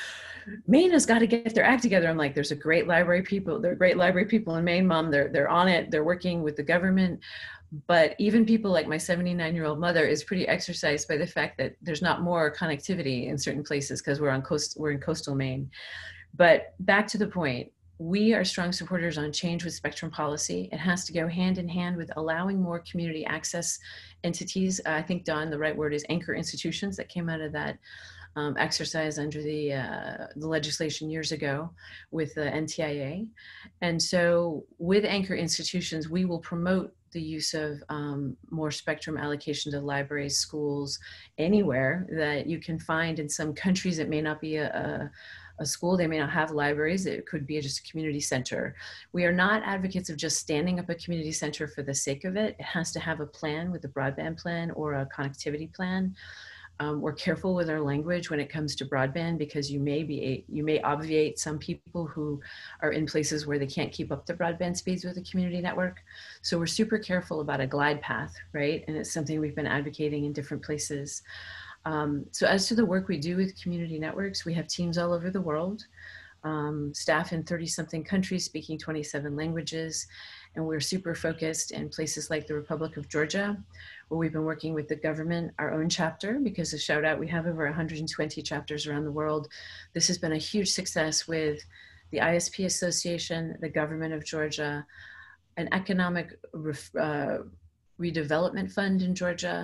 Maine has got to get their act together. I'm like, there's a great library people, there are great library people in Maine, Mom, they're, they're on it, they're working with the government. But even people like my seventy-nine-year-old mother is pretty exercised by the fact that there's not more connectivity in certain places because we're on coast, we're in coastal Maine. But back to the point, we are strong supporters on change with spectrum policy. It has to go hand in hand with allowing more community access entities. I think, Don, the right word is anchor institutions that came out of that Um, exercise under the, uh, the legislation years ago with the N T I A. And so with anchor institutions, we will promote the use of um, more spectrum allocation to libraries, schools, anywhere that you can find. In some countries, it may not be a, a a school, they may not have libraries, it could be just a community center. We are not advocates of just standing up a community center for the sake of it. It has to have a plan, with a broadband plan or a connectivity plan. Um, we're careful with our language when it comes to broadband, because you may be you may obviate some people who are in places where they can't keep up the broadband speeds with a community network. So we're super careful about a glide path, right? And it's something we've been advocating in different places. Um, so as to the work we do with community networks, we have teams all over the world, um, staff in thirty something countries speaking twenty-seven languages. And we're super focused in places like the Republic of Georgia, where we've been working with the government, our own chapter, because a shout out, we have over one hundred twenty chapters around the world. This has been a huge success with the I S P Association, the government of Georgia, an economic uh, redevelopment fund in Georgia,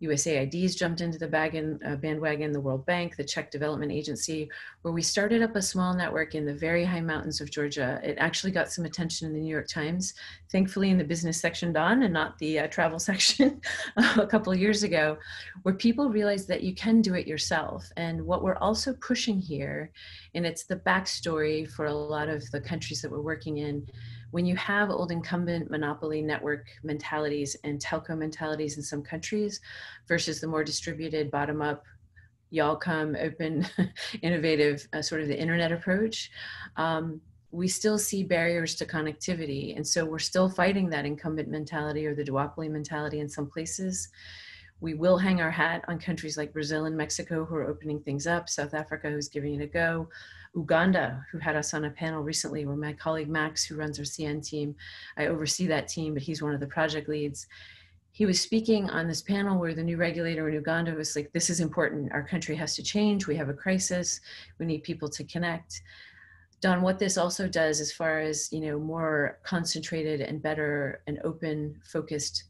U S A I D's jumped into the wagon, uh, bandwagon, the World Bank, the Czech Development Agency, where we started up a small network in the very high mountains of Georgia. It actually got some attention in the New York Times, thankfully in the business section, Don, and not the uh, travel section a couple of years ago, where people realized that you can do it yourself. And what we're also pushing here, and it's the backstory for a lot of the countries that we're working in, when you have old incumbent monopoly network mentalities and telco mentalities in some countries versus the more distributed bottom up, y'all come open, innovative, uh, sort of the internet approach, um, we still see barriers to connectivity. And so we're still fighting that incumbent mentality or the duopoly mentality in some places. We will hang our hat on countries like Brazil and Mexico who are opening things up, South Africa who's giving it a go, Uganda, who had us on a panel recently, where my colleague Max, who runs our C N team, I oversee that team, but he's one of the project leads. He was speaking on this panel where the new regulator in Uganda was like, this is important, our country has to change, we have a crisis, we need people to connect. Don, what this also does as far as, you know, more concentrated and better and open, focused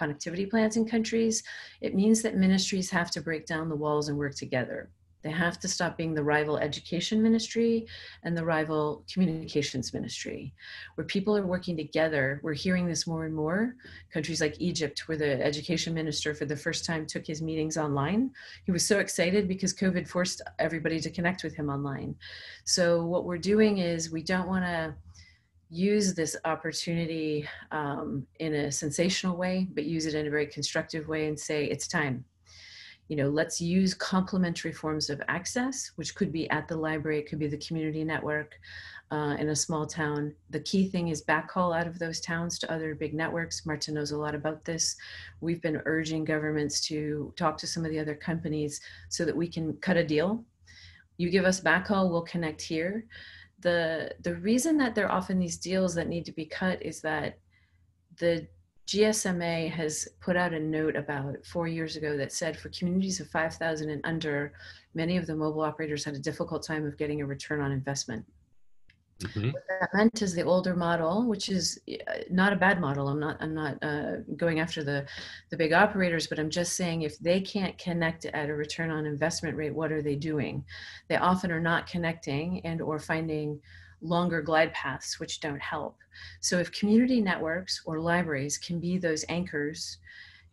connectivity plans in countries, it means that ministries have to break down the walls and work together. They have to stop being the rival education ministry and the rival communications ministry, where people are working together. We're hearing this more and more. Countries like Egypt, where the education minister for the first time took his meetings online. He was so excited because COVID forced everybody to connect with him online. So what we're doing is we don't want to use this opportunity um, in a sensational way, but use it in a very constructive way and say, it's time. You know, let's use complementary forms of access, which could be at the library, it could be the community network uh, in a small town. The key thing is backhaul out of those towns to other big networks. Marta knows a lot about this. We've been urging governments to talk to some of the other companies so that we can cut a deal. You give us backhaul, we'll connect here. The, the reason that there are often these deals that need to be cut is that the G S M A has put out a note about four years ago that said for communities of five thousand and under, many of the mobile operators had a difficult time of getting a return on investment. Mm-hmm. What that meant is the older model, which is not a bad model. I'm not, I'm not uh, going after the, the big operators, but I'm just saying if they can't connect at a return on investment rate, what are they doing? They often are not connecting and or finding longer glide paths, which don't help. So if community networks or libraries can be those anchors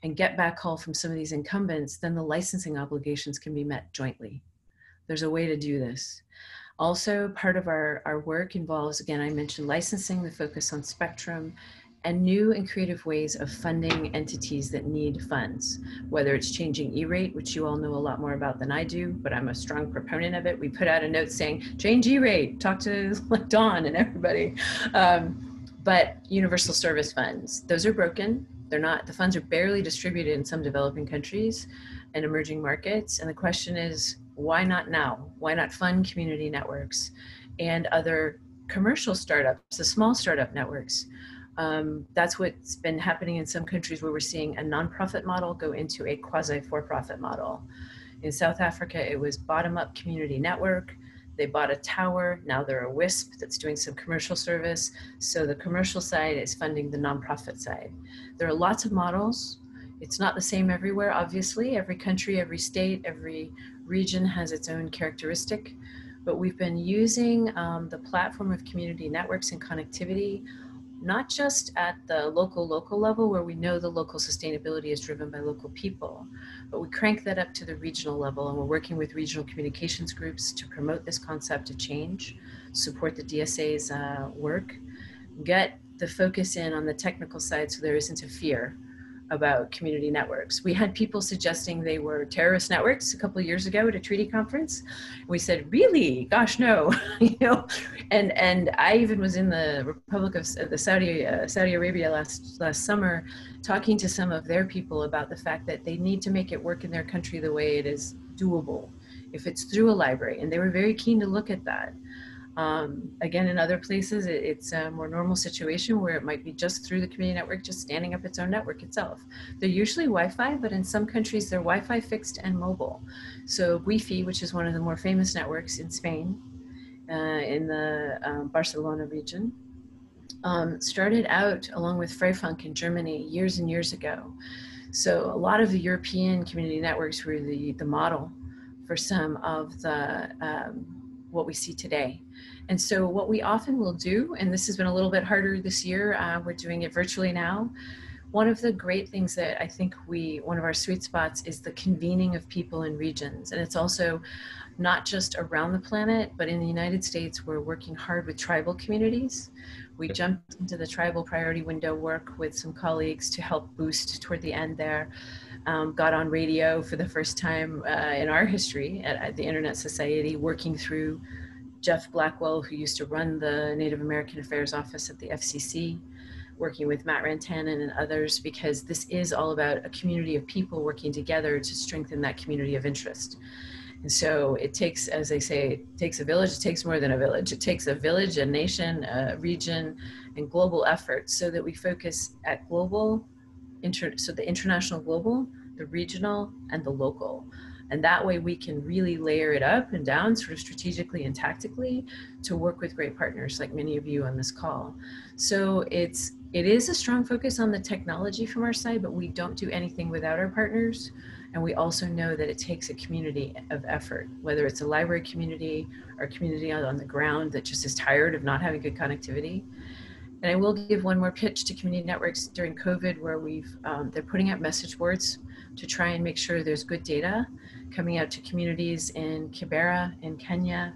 and get backhaul from some of these incumbents, then the licensing obligations can be met jointly. There's a way to do this. Also, part of our, our work involves, again, I mentioned licensing, the focus on spectrum, and new and creative ways of funding entities that need funds, whether it's changing E rate, which you all know a lot more about than I do, but I'm a strong proponent of it. We put out a note saying, change E rate, talk to like Dawn and everybody. Um, but universal service funds, those are broken. They're not, the funds are barely distributed in some developing countries and emerging markets. And the question is, why not now? Why not fund community networks and other commercial startups, the small startup networks? Um, that's what's been happening in some countries where we're seeing a nonprofit model go into a quasi for-profit model. In South Africa, it was bottom-up community network. They bought a tower. Now they're a WISP that's doing some commercial service. So the commercial side is funding the nonprofit side. There are lots of models. It's not the same everywhere, obviously. Every country, every state, every region has its own characteristic. But we've been using um, the platform of community networks and connectivity, not just at the local, local level where we know the local sustainability is driven by local people, but we crank that up to the regional level, and we're working with regional communications groups to promote this concept of change, support the D S A's uh, work, get the focus in on the technical side so there isn't a fear about community networks. We had people suggesting they were terrorist networks a couple of years ago at a treaty conference. We said, really? Gosh, no. You know, and and I even was in the Republic of the Saudi uh, Saudi Arabia last last summer, talking to some of their people about the fact that they need to make it work in their country the way it is doable, if it's through a library, and they were very keen to look at that. Um, again, in other places, it, it's a more normal situation where it might be just through the community network, just standing up its own network itself. They're usually Wi-Fi, but in some countries, they're Wi-Fi fixed and mobile. So Wi-Fi, which is one of the more famous networks in Spain, uh, in the uh, Barcelona region, um, started out along with Freifunk in Germany years and years ago. So a lot of the European community networks were the, the model for some of the, um, what we see today. And so what we often will do, and this has been a little bit harder this year, uh, we're doing it virtually now. One of the great things that I think we, one of our sweet spots is the convening of people in regions. And it's also not just around the planet, but in the United States, we're working hard with tribal communities. We jumped into the tribal priority window work with some colleagues to help boost toward the end there. Um, got on radio for the first time uh, in our history at, at the Internet Society, working through Jeff Blackwell, who used to run the Native American Affairs Office at the F C C. Working with Matt Rantanen and others, because this is all about a community of people working together to strengthen that community of interest. And so it takes, as they say, it takes a village, it takes more than a village. It takes a village, a nation, a region, and global efforts so that we focus at global, inter, so the international global, the regional, and the local. And that way we can really layer it up and down sort of strategically and tactically to work with great partners like many of you on this call. So it's, it is a strong focus on the technology from our side, but we don't do anything without our partners. And we also know that it takes a community of effort, whether it's a library community or a community on the ground that just is tired of not having good connectivity. And I will give one more pitch to community networks during COVID, where we've, um, they're putting out message boards to try and make sure there's good data coming out to communities in Kibera, in Kenya,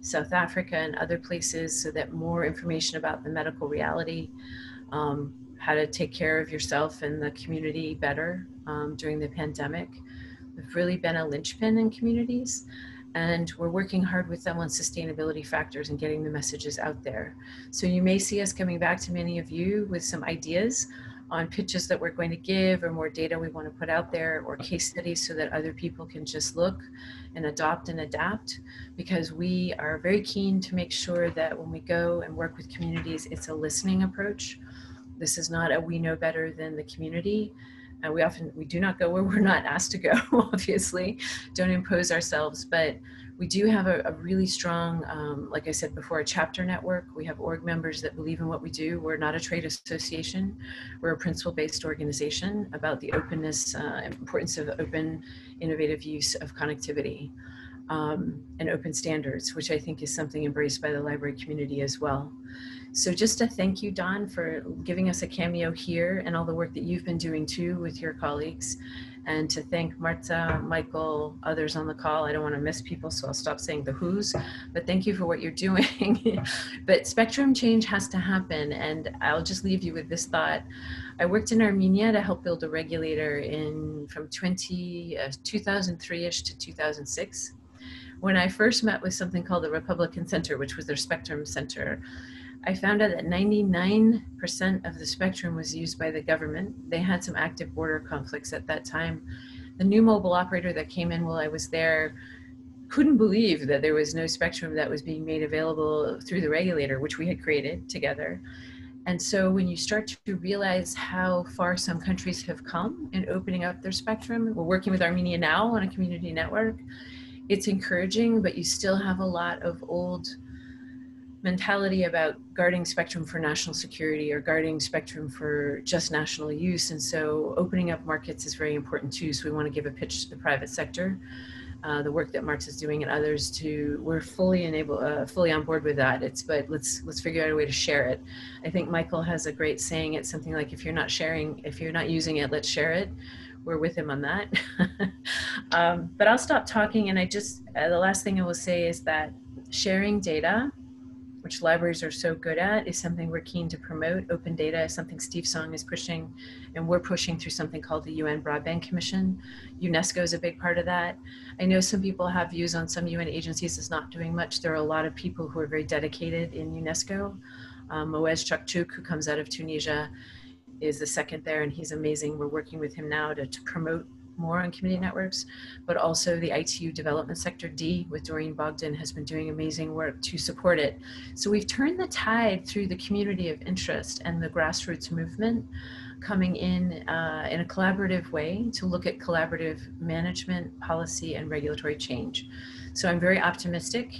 South Africa, and other places, so that more information about the medical reality, um, how to take care of yourself and the community better um, during the pandemic. We've really been a linchpin in communities, and we're working hard with them on sustainability factors and getting the messages out there. So you may see us coming back to many of you with some ideas on pitches that we're going to give, or more data we want to put out there, or case studies so that other people can just look and adopt and adapt, because we are very keen to make sure that when we go and work with communities, it's a listening approach. This is not a we know better than the community. Uh, we often, we do not go where we're not asked to go, obviously, don't impose ourselves, but we do have a, a really strong, um, like I said before, a chapter network. We have org members that believe in what we do. We're not a trade association. We're a principle-based organization about the openness, uh, importance of open, innovative use of connectivity um, and open standards, which I think is something embraced by the library community as well. So just a thank you, Don, for giving us a cameo here and all the work that you've been doing too with your colleagues. And to thank Martha, Michael, others on the call. I don't want to miss people, so I'll stop saying the who's, but thank you for what you're doing. But spectrum change has to happen, and I'll just leave you with this thought. I worked in Armenia to help build a regulator in from two thousand three-ish to two thousand six, when I first met with something called the Republican Center, which was their spectrum center. I found out that ninety-nine percent of the spectrum was used by the government. They had some active border conflicts at that time. The new mobile operator that came in while I was there couldn't believe that there was no spectrum that was being made available through the regulator, which we had created together. And so when you start to realize how far some countries have come in opening up their spectrum, we're working with Armenia now on a community network. It's encouraging, but you still have a lot of old mentality about guarding spectrum for national security or guarding spectrum for just national use. And so opening up markets is very important too. So we want to give a pitch to the private sector, uh, the work that Marx is doing and others to, we're fully enable, uh, fully on board with that. It's, but let's, let's figure out a way to share it. I think Michael has a great saying. It's something like, if you're not sharing, if you're not using it, let's share it. We're with him on that. um, but I'll stop talking. And I just, uh, the last thing I will say is that sharing data, which libraries are so good at, is something we're keen to promote. Open data is something Steve Song is pushing, and we're pushing through something called the U N Broadband Commission. UNESCO is a big part of that. I know some people have views on some U N agencies that's not doing much. There are a lot of people who are very dedicated in UNESCO. Um, Moez Chakchouk, who comes out of Tunisia, is the second there, and he's amazing. We're working with him now to, to promote more on community networks, but also the I T U development sector D with Doreen Bogdan has been doing amazing work to support it. So we've turned the tide through the community of interest and the grassroots movement coming in uh, in a collaborative way to look at collaborative management, policy, and regulatory change. So I'm very optimistic,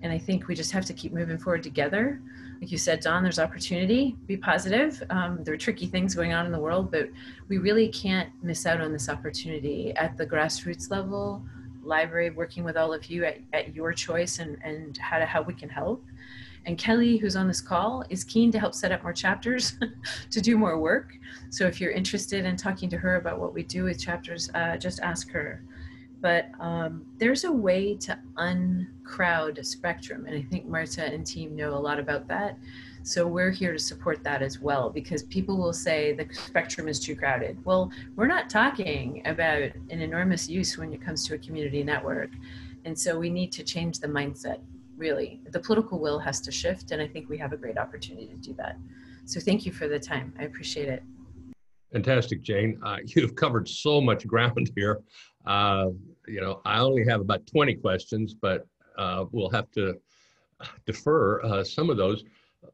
and I think we just have to keep moving forward together. like you said, Don, there's opportunity, be positive. Um, there are tricky things going on in the world, but we really can't miss out on this opportunity at the grassroots level, library, working with all of you at, at your choice and, and how, to, how we can help. And Kelly, who's on this call, is keen to help set up more chapters to do more work. So if you're interested in talking to her about what we do with chapters, uh, just ask her. But um, there's a way to uncrowd Spectrum, and I think Marta and team know a lot about that. So we're here to support that as well, because people will say the Spectrum is too crowded. Well, we're not talking about an enormous use when it comes to a community network. And so we need to change the mindset. Really, the political will has to shift, and I think we have a great opportunity to do that. So thank you for the time. I appreciate it. Fantastic, Jane. Uh, you've covered so much ground here. Uh, you know, I only have about twenty questions, but uh, we'll have to defer uh, some of those.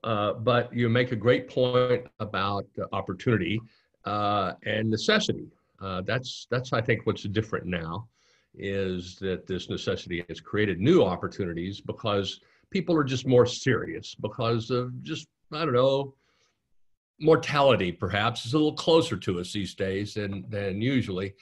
Uh, but you make a great point about opportunity uh, and necessity. Uh, that's, that's, I think, what's different now, is that this necessity has created new opportunities because people are just more serious, because of just, I don't know, mortality perhaps is a little closer to us these days than, than usually.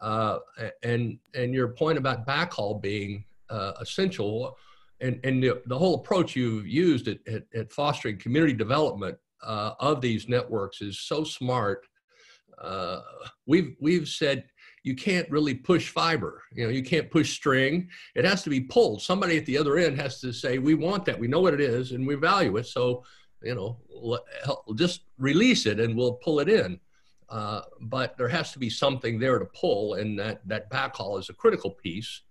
Uh, and, and your point about backhaul being uh, essential, and, and the, the whole approach you've used at, at, at fostering community development uh, of these networks is so smart. Uh, we've, we've said, you can't really push fiber. You know, you can't push string. It has to be pulled. Somebody at the other end has to say, we want that. We know what it is and we value it. So, you know, just release it and we'll pull it in. Uh, but there has to be something there to pull, and that, that backhaul is a critical piece.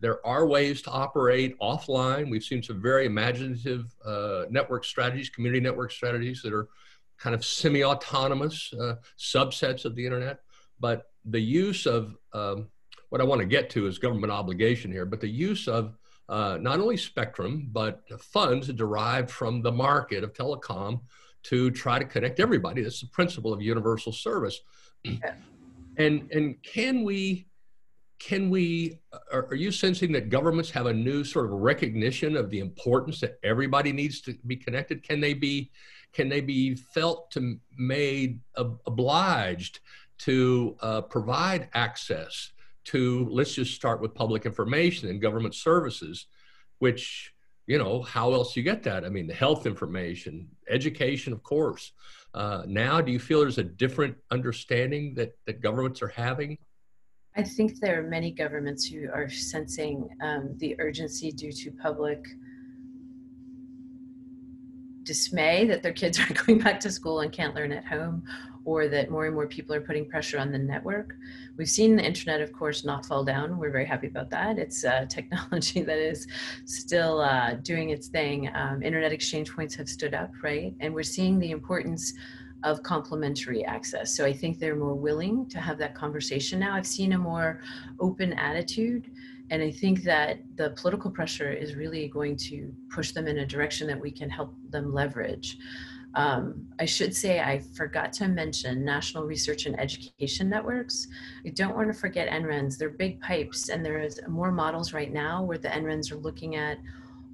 There are ways to operate offline. We've seen some very imaginative uh, network strategies, community network strategies that are kind of semi-autonomous uh, subsets of the internet. But the use of, um, what I want to get to is government obligation here, but the use of uh, not only spectrum, but funds derived from the market of telecom to try to connect everybody. That's the principle of universal service. Yeah. And, and can we, can we, are, are you sensing that governments have a new sort of recognition of the importance that everybody needs to be connected? Can they be, can they be felt to made ob obliged to uh, provide access to, let's just start with public information and government services, which, you know, how else you get that? I mean, the health information, education, of course. Uh, now, do you feel there's a different understanding that, that governments are having? I think there are many governments who are sensing um, the urgency due to public dismay that their kids are going back to school and can't learn at home, or that more and more people are putting pressure on the network. We've seen the internet, of course, not fall down. We're very happy about that. It's a technology that is still uh, doing its thing. Um, internet exchange points have stood up, right? And we're seeing the importance of complementary access. So I think they're more willing to have that conversation now. I've seen a more open attitude. And I think that the political pressure is really going to push them in a direction that we can help them leverage. Um, I should say I forgot to mention National Research and Education Networks. I don't want to forget N RENs. They're big pipes, and there is more models right now where the N RENs are looking at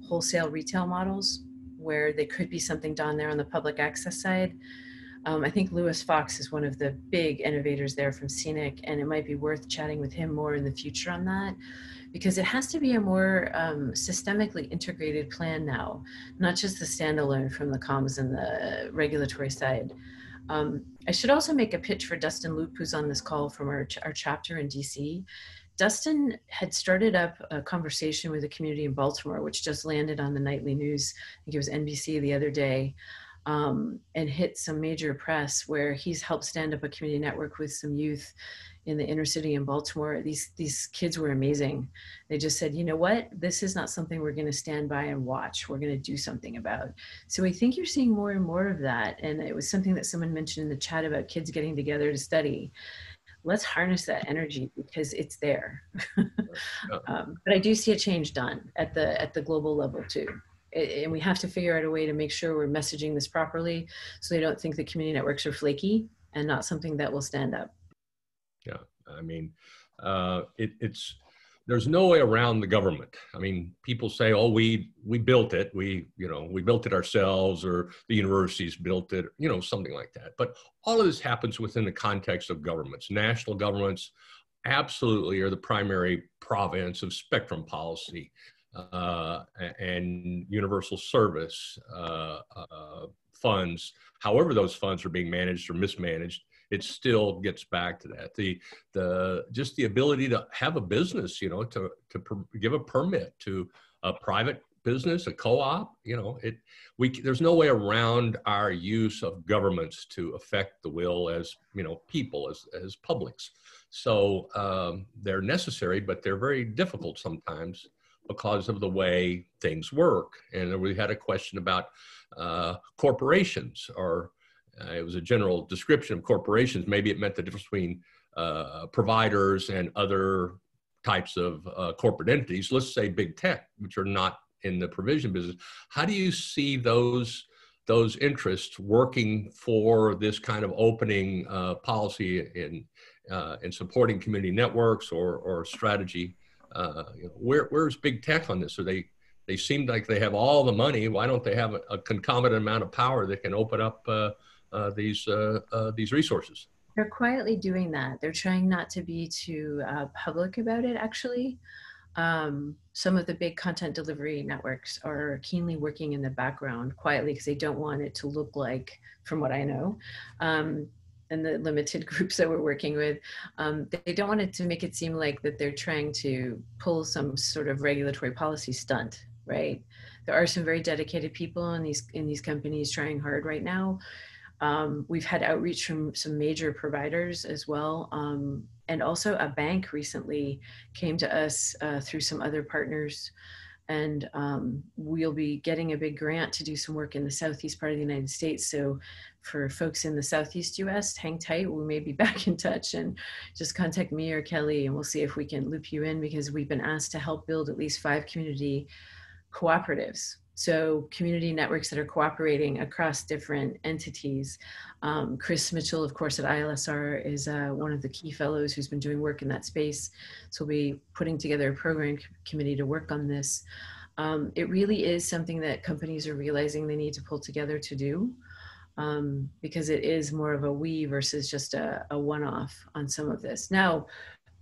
wholesale retail models where they could be something down there on the public access side. Um, I think Lewis Fox is one of the big innovators there from C N I C, and it might be worth chatting with him more in the future on that, because it has to be a more um, systemically integrated plan now, not just the standalone from the comms and the regulatory side. Um, I should also make a pitch for Dustin Loop, who's on this call from our, ch our chapter in D C. Dustin had started up a conversation with a community in Baltimore, which just landed on the nightly news, I think it was N B C the other day, um, and hit some major press, where he's helped stand up a community network with some youth in the inner city in Baltimore. These, these kids were amazing. They just said, you know what, this is not something we're gonna stand by and watch. We're gonna do something about. So I think you're seeing more and more of that. And it was something that someone mentioned in the chat about kids getting together to study. Let's harness that energy, because it's there. um, but I do see a change done at the, at the global level too. It, and we have to figure out a way to make sure we're messaging this properly, so they don't think the community networks are flaky and not something that will stand up. Yeah, I mean, uh, it, it's there's no way around the government. I mean, people say, oh, we, we built it. We, you know, we built it ourselves, or the universities built it, you know, something like that. But all of this happens within the context of governments. National governments absolutely are the primary province of spectrum policy uh, and universal service uh, uh, funds. However those funds are being managed or mismanaged, it still gets back to that. The, the, just the ability to have a business, you know, to, to per, give a permit to a private business, a co-op, you know, it, we, there's no way around our use of governments to affect the will as, you know, people, as, as publics. So um, they're necessary, but they're very difficult sometimes because of the way things work. And we had a question about uh, corporations or, Uh, it was a general description of corporations. Maybe it meant the difference between uh, providers and other types of uh, corporate entities, let's say big tech, which are not in the provision business. How do you see those, those interests working for this kind of opening uh, policy in, uh, in supporting community networks or, or strategy? Uh, you know, where, where's big tech on this? Are they, they seem like they have all the money. Why don't they have a, a concomitant amount of power that can open up uh, Uh, these uh, uh, these resources? They're quietly doing that. They're trying not to be too uh, public about it, actually. Um, some of the big content delivery networks are keenly working in the background quietly because they don't want it to look like, from what I know, um, and the limited groups that we're working with, um, they don't want it to make it seem like that they're trying to pull some sort of regulatory policy stunt, right? There are some very dedicated people in these, in these companies trying hard right now. Um, we've had outreach from some major providers as well. Um, and also a bank recently came to us uh, through some other partners. And um, we'll be getting a big grant to do some work in the southeast part of the United States. So for folks in the southeast U S, hang tight. We may be back in touch, and just contact me or Kelly and we'll see if we can loop you in, because we've been asked to help build at least five community cooperatives. So community networks that are cooperating across different entities. Um, Chris Mitchell, of course, at I L S R is uh, one of the key fellows who's been doing work in that space. So we'll be putting together a program committee to work on this. Um, it really is something that companies are realizing they need to pull together to do, um, because it is more of a we versus just a, a one-off on some of this. Now,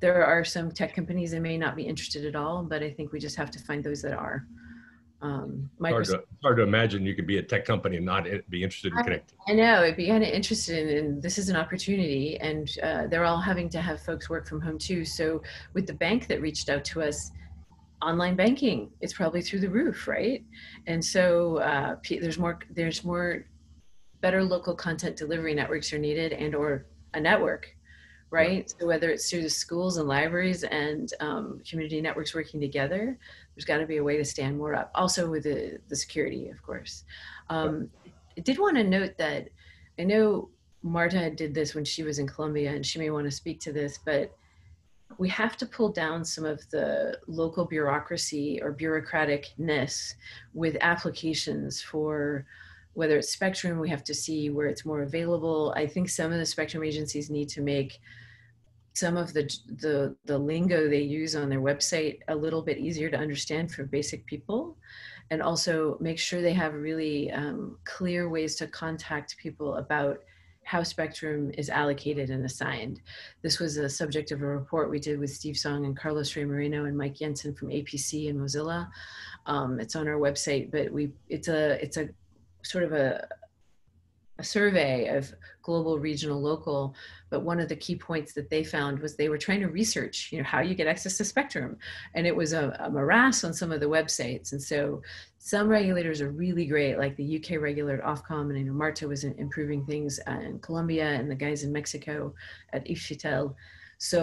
there are some tech companies that may not be interested at all, but I think we just have to find those that are. Um, hard, to, hard to imagine you could be a tech company and not be interested in connecting. I know, it'd be kind of interesting, and this is an opportunity, and uh, they're all having to have folks work from home too. So with the bank that reached out to us, online banking, it's probably through the roof, right? And so uh, there's more, there's more better local content delivery networks are needed, and or a network, right? Right. So whether it's through the schools and libraries and um, community networks working together, there's got to be a way to stand more up. Also with the, the security, of course. Um, I did want to note that I know Marta did this when she was in Colombia, and she may want to speak to this, but we have to pull down some of the local bureaucracy or bureaucraticness with applications for whether it's spectrum. We have to see where it's more available. I think some of the spectrum agencies need to make some of the, the the lingo they use on their website a little bit easier to understand for basic people, and also make sure they have really um, clear ways to contact people about how spectrum is allocated and assigned. This was a subject of a report we did with Steve Song and Carlos Ray Moreno and Mike Jensen from A P C and Mozilla. Um, it's on our website, but we it's a it's a sort of a a survey of global, regional, local, but one of the key points that they found was they were trying to research, you know, how you get access to spectrum, and it was a, a morass on some of the websites. And so some regulators are really great, like the U K regulator Ofcom, and I know Marta was in, improving things uh, in Colombia, and the guys in Mexico at Ifchitel. So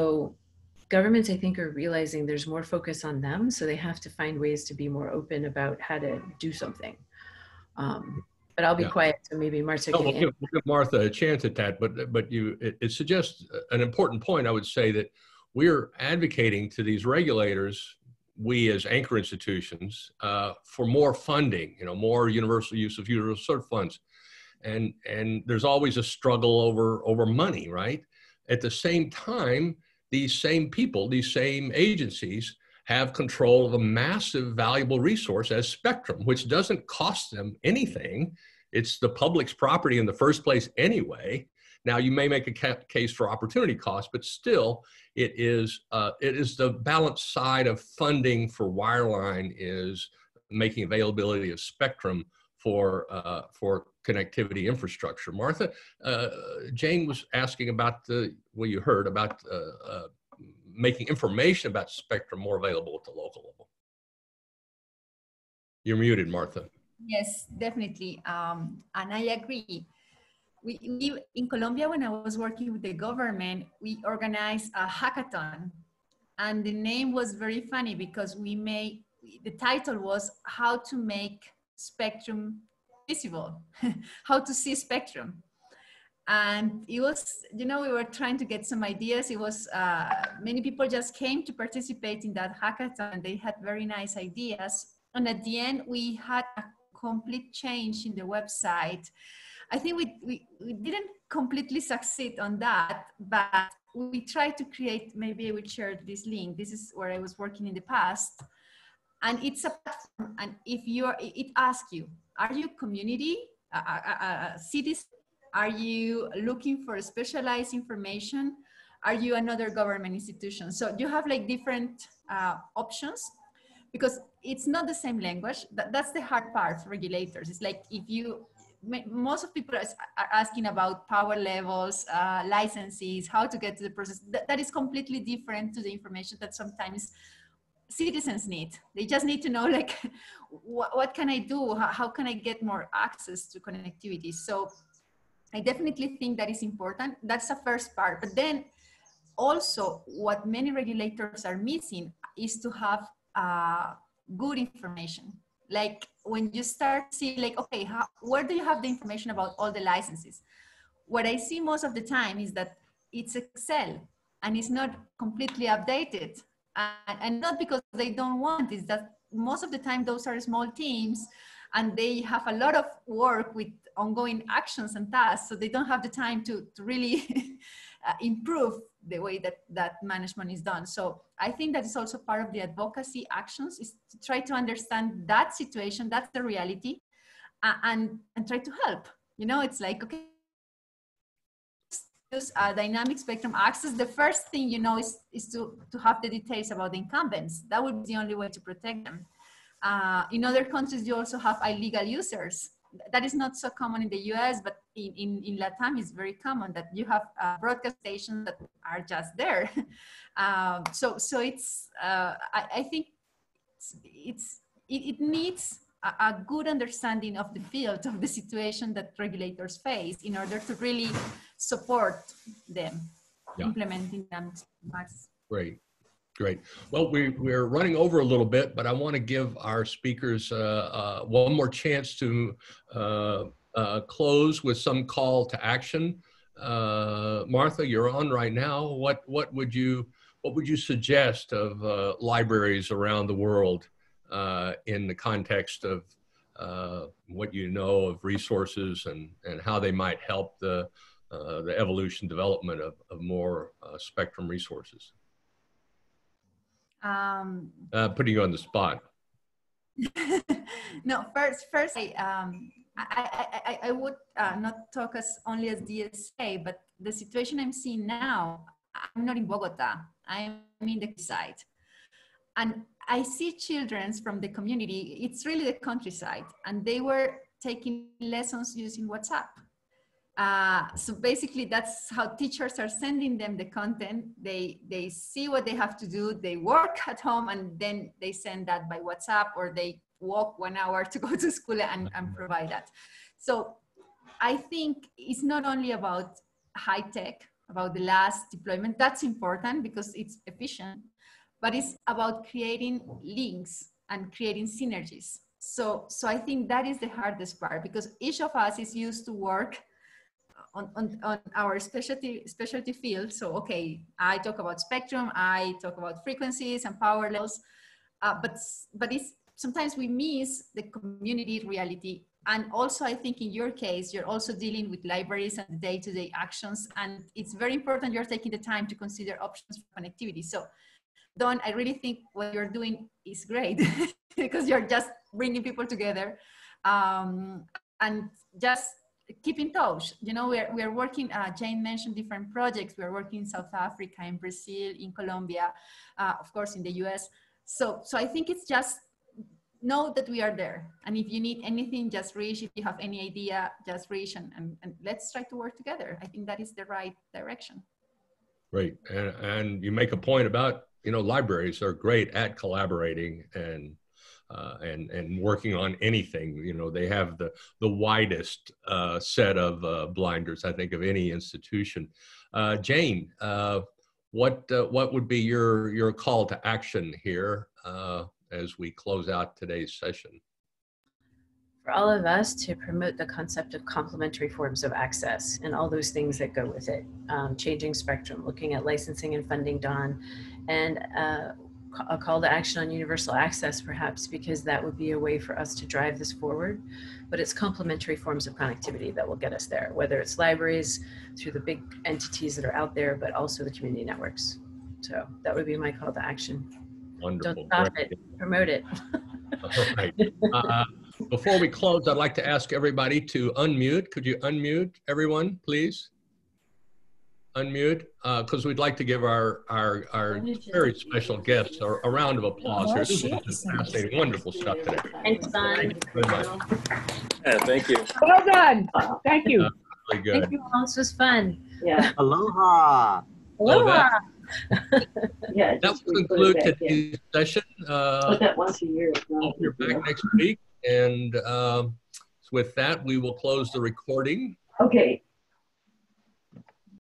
governments, I think, are realizing there's more focus on them, so they have to find ways to be more open about how to do something. Um, But I'll be yeah. quiet, so maybe Martha no, can we'll give, we'll give Martha a chance at that, but, but you, it, it suggests an important point. I would say that we're advocating to these regulators, we as anchor institutions, uh, for more funding, you know, more universal use of universal service funds. And, and there's always a struggle over, over money, right? At the same time, these same people, these same agencies have control of a massive valuable resource as spectrum, which doesn't cost them anything. It's the public's property in the first place anyway. Now, you may make a case for opportunity cost, but still it is, uh, it is the balance side of funding for wireline is making availability of spectrum for, uh, for connectivity infrastructure. Martha, uh, Jane was asking about the, well, you heard about uh, uh, making information about spectrum more available at the local level. You're muted, Martha. Yes, definitely, um, and I agree. We, we, in Colombia, when I was working with the government, we organized a hackathon, and the name was very funny because we made, the title was How to Make Spectrum Visible, How to See Spectrum. And it was, you know, we were trying to get some ideas. It was, uh, many people just came to participate in that hackathon. They had very nice ideas. And at the end, we had a complete change in the website. I think we, we, we didn't completely succeed on that, but we tried to create, maybe we shared this link. This is where I was working in the past. And it's a platform, and if you're, it asks you, are you community, a, a, a citizen? Are you looking for specialized information? Are you another government institution? So you have like different uh, options, because it's not the same language. That, that's the hard part for regulators. It's like if you, most of people are asking about power levels, uh, licenses, how to get to the process. That, that is completely different to the information that sometimes citizens need. They just need to know, like, what, what can I do? How, how can I get more access to connectivity? So I definitely think that is important. That's the first part. But then also what many regulators are missing is to have uh, good information. Like when you start seeing like, okay, how, where do you have the information about all the licenses? What I see most of the time is that it's Excel and it's not completely updated. And, and not because they don't want, is that most of the time those are small teams and they have a lot of work with ongoing actions and tasks. So they don't have the time to, to really uh, improve the way that, that management is done. So I think that is also part of the advocacy actions, is to try to understand that situation, that's the reality, uh, and, and try to help. You know, it's like, okay, use uh, dynamic spectrum access. The first thing, you know, is, is to, to have the details about the incumbents. That would be the only way to protect them. Uh, in other countries, you also have illegal users. That is not so common in the U S, but in, in, in LATAM it's very common that you have uh, broadcast stations that are just there. um, so, so it's, uh, I, I think it's, it's it, it needs a, a good understanding of the field, of the situation that regulators face in order to really support them, yeah, implementing them. Great. Great. Well, we, we're running over a little bit, but I want to give our speakers uh, uh, one more chance to uh, uh, close with some call to action. Uh, Martha, you're on right now. What, what, would, you, what would you suggest of uh, libraries around the world uh, in the context of uh, what you know of resources and, and how they might help the, uh, the evolution development of, of more uh, spectrum resources? Um, uh, putting you on the spot. No, first, first, I, um, I, I, I would uh, not talk as only as D S A, but the situation I'm seeing now. I'm not in Bogota. I'm in the countryside, and I see children from the community. It's really the countryside, and they were taking lessons using WhatsApp. Uh, so basically that's how teachers are sending them the content. They, they see what they have to do. They work at home and then they send that by WhatsApp, or they walk one hour to go to school and, and provide that. So I think it's not only about high tech, about the last deployment. That's important because it's efficient, but it's about creating links and creating synergies. So, so I think that is the hardest part, because each of us is used to work On, on, on our specialty, specialty field. So, okay, I talk about spectrum, I talk about frequencies and power levels, uh, but, but it's, sometimes we miss the community reality. And also, I think in your case, you're also dealing with libraries and day-to-day actions. And it's very important you're taking the time to consider options for connectivity. So Don, I really think what you're doing is great because you're just bringing people together um, and just keep in touch. You know, we're, we're working, uh, Jane mentioned different projects. We're working in South Africa, in Brazil, in Colombia, uh, of course, in the U S. So, so I think it's just know that we are there. And if you need anything, just reach. If you have any idea, just reach and, and, and let's try to work together. I think that is the right direction. Great. And, and you make a point about, you know, libraries are great at collaborating and Uh, and, and working on anything. You know, they have the, the widest uh, set of uh, blinders, I think, of any institution. Uh, Jane, uh, what, uh, what would be your, your call to action here uh, as we close out today's session? For all of us to promote the concept of complementary forms of access and all those things that go with it. Um, changing spectrum, looking at licensing and funding, Don, and uh, a call to action on universal access, perhaps, because that would be a way for us to drive this forward. But it's complementary forms of connectivity that will get us there, whether it's libraries through the big entities that are out there, but also the community networks. So that would be my call to action. Wonderful. Don't stop it, promote it. All right. Uh, before we close, I'd like to ask everybody to unmute. Could you unmute everyone, please? Unmute, because uh, we'd like to give our, our, our very special guests a, a round of applause here. This is just fascinating, wonderful stuff today. Thanks, Don. Thank you very much. Yeah, thank you. Well done. Thank you. Uh, really good. Thank you all. This was fun. Yeah. Aloha. Aloha. Oh, that, yeah, that will conclude back, today's yeah. session. Uh, Put that once a year. Hope you're back yeah. next week. And uh, so with that, we will close the recording. Okay.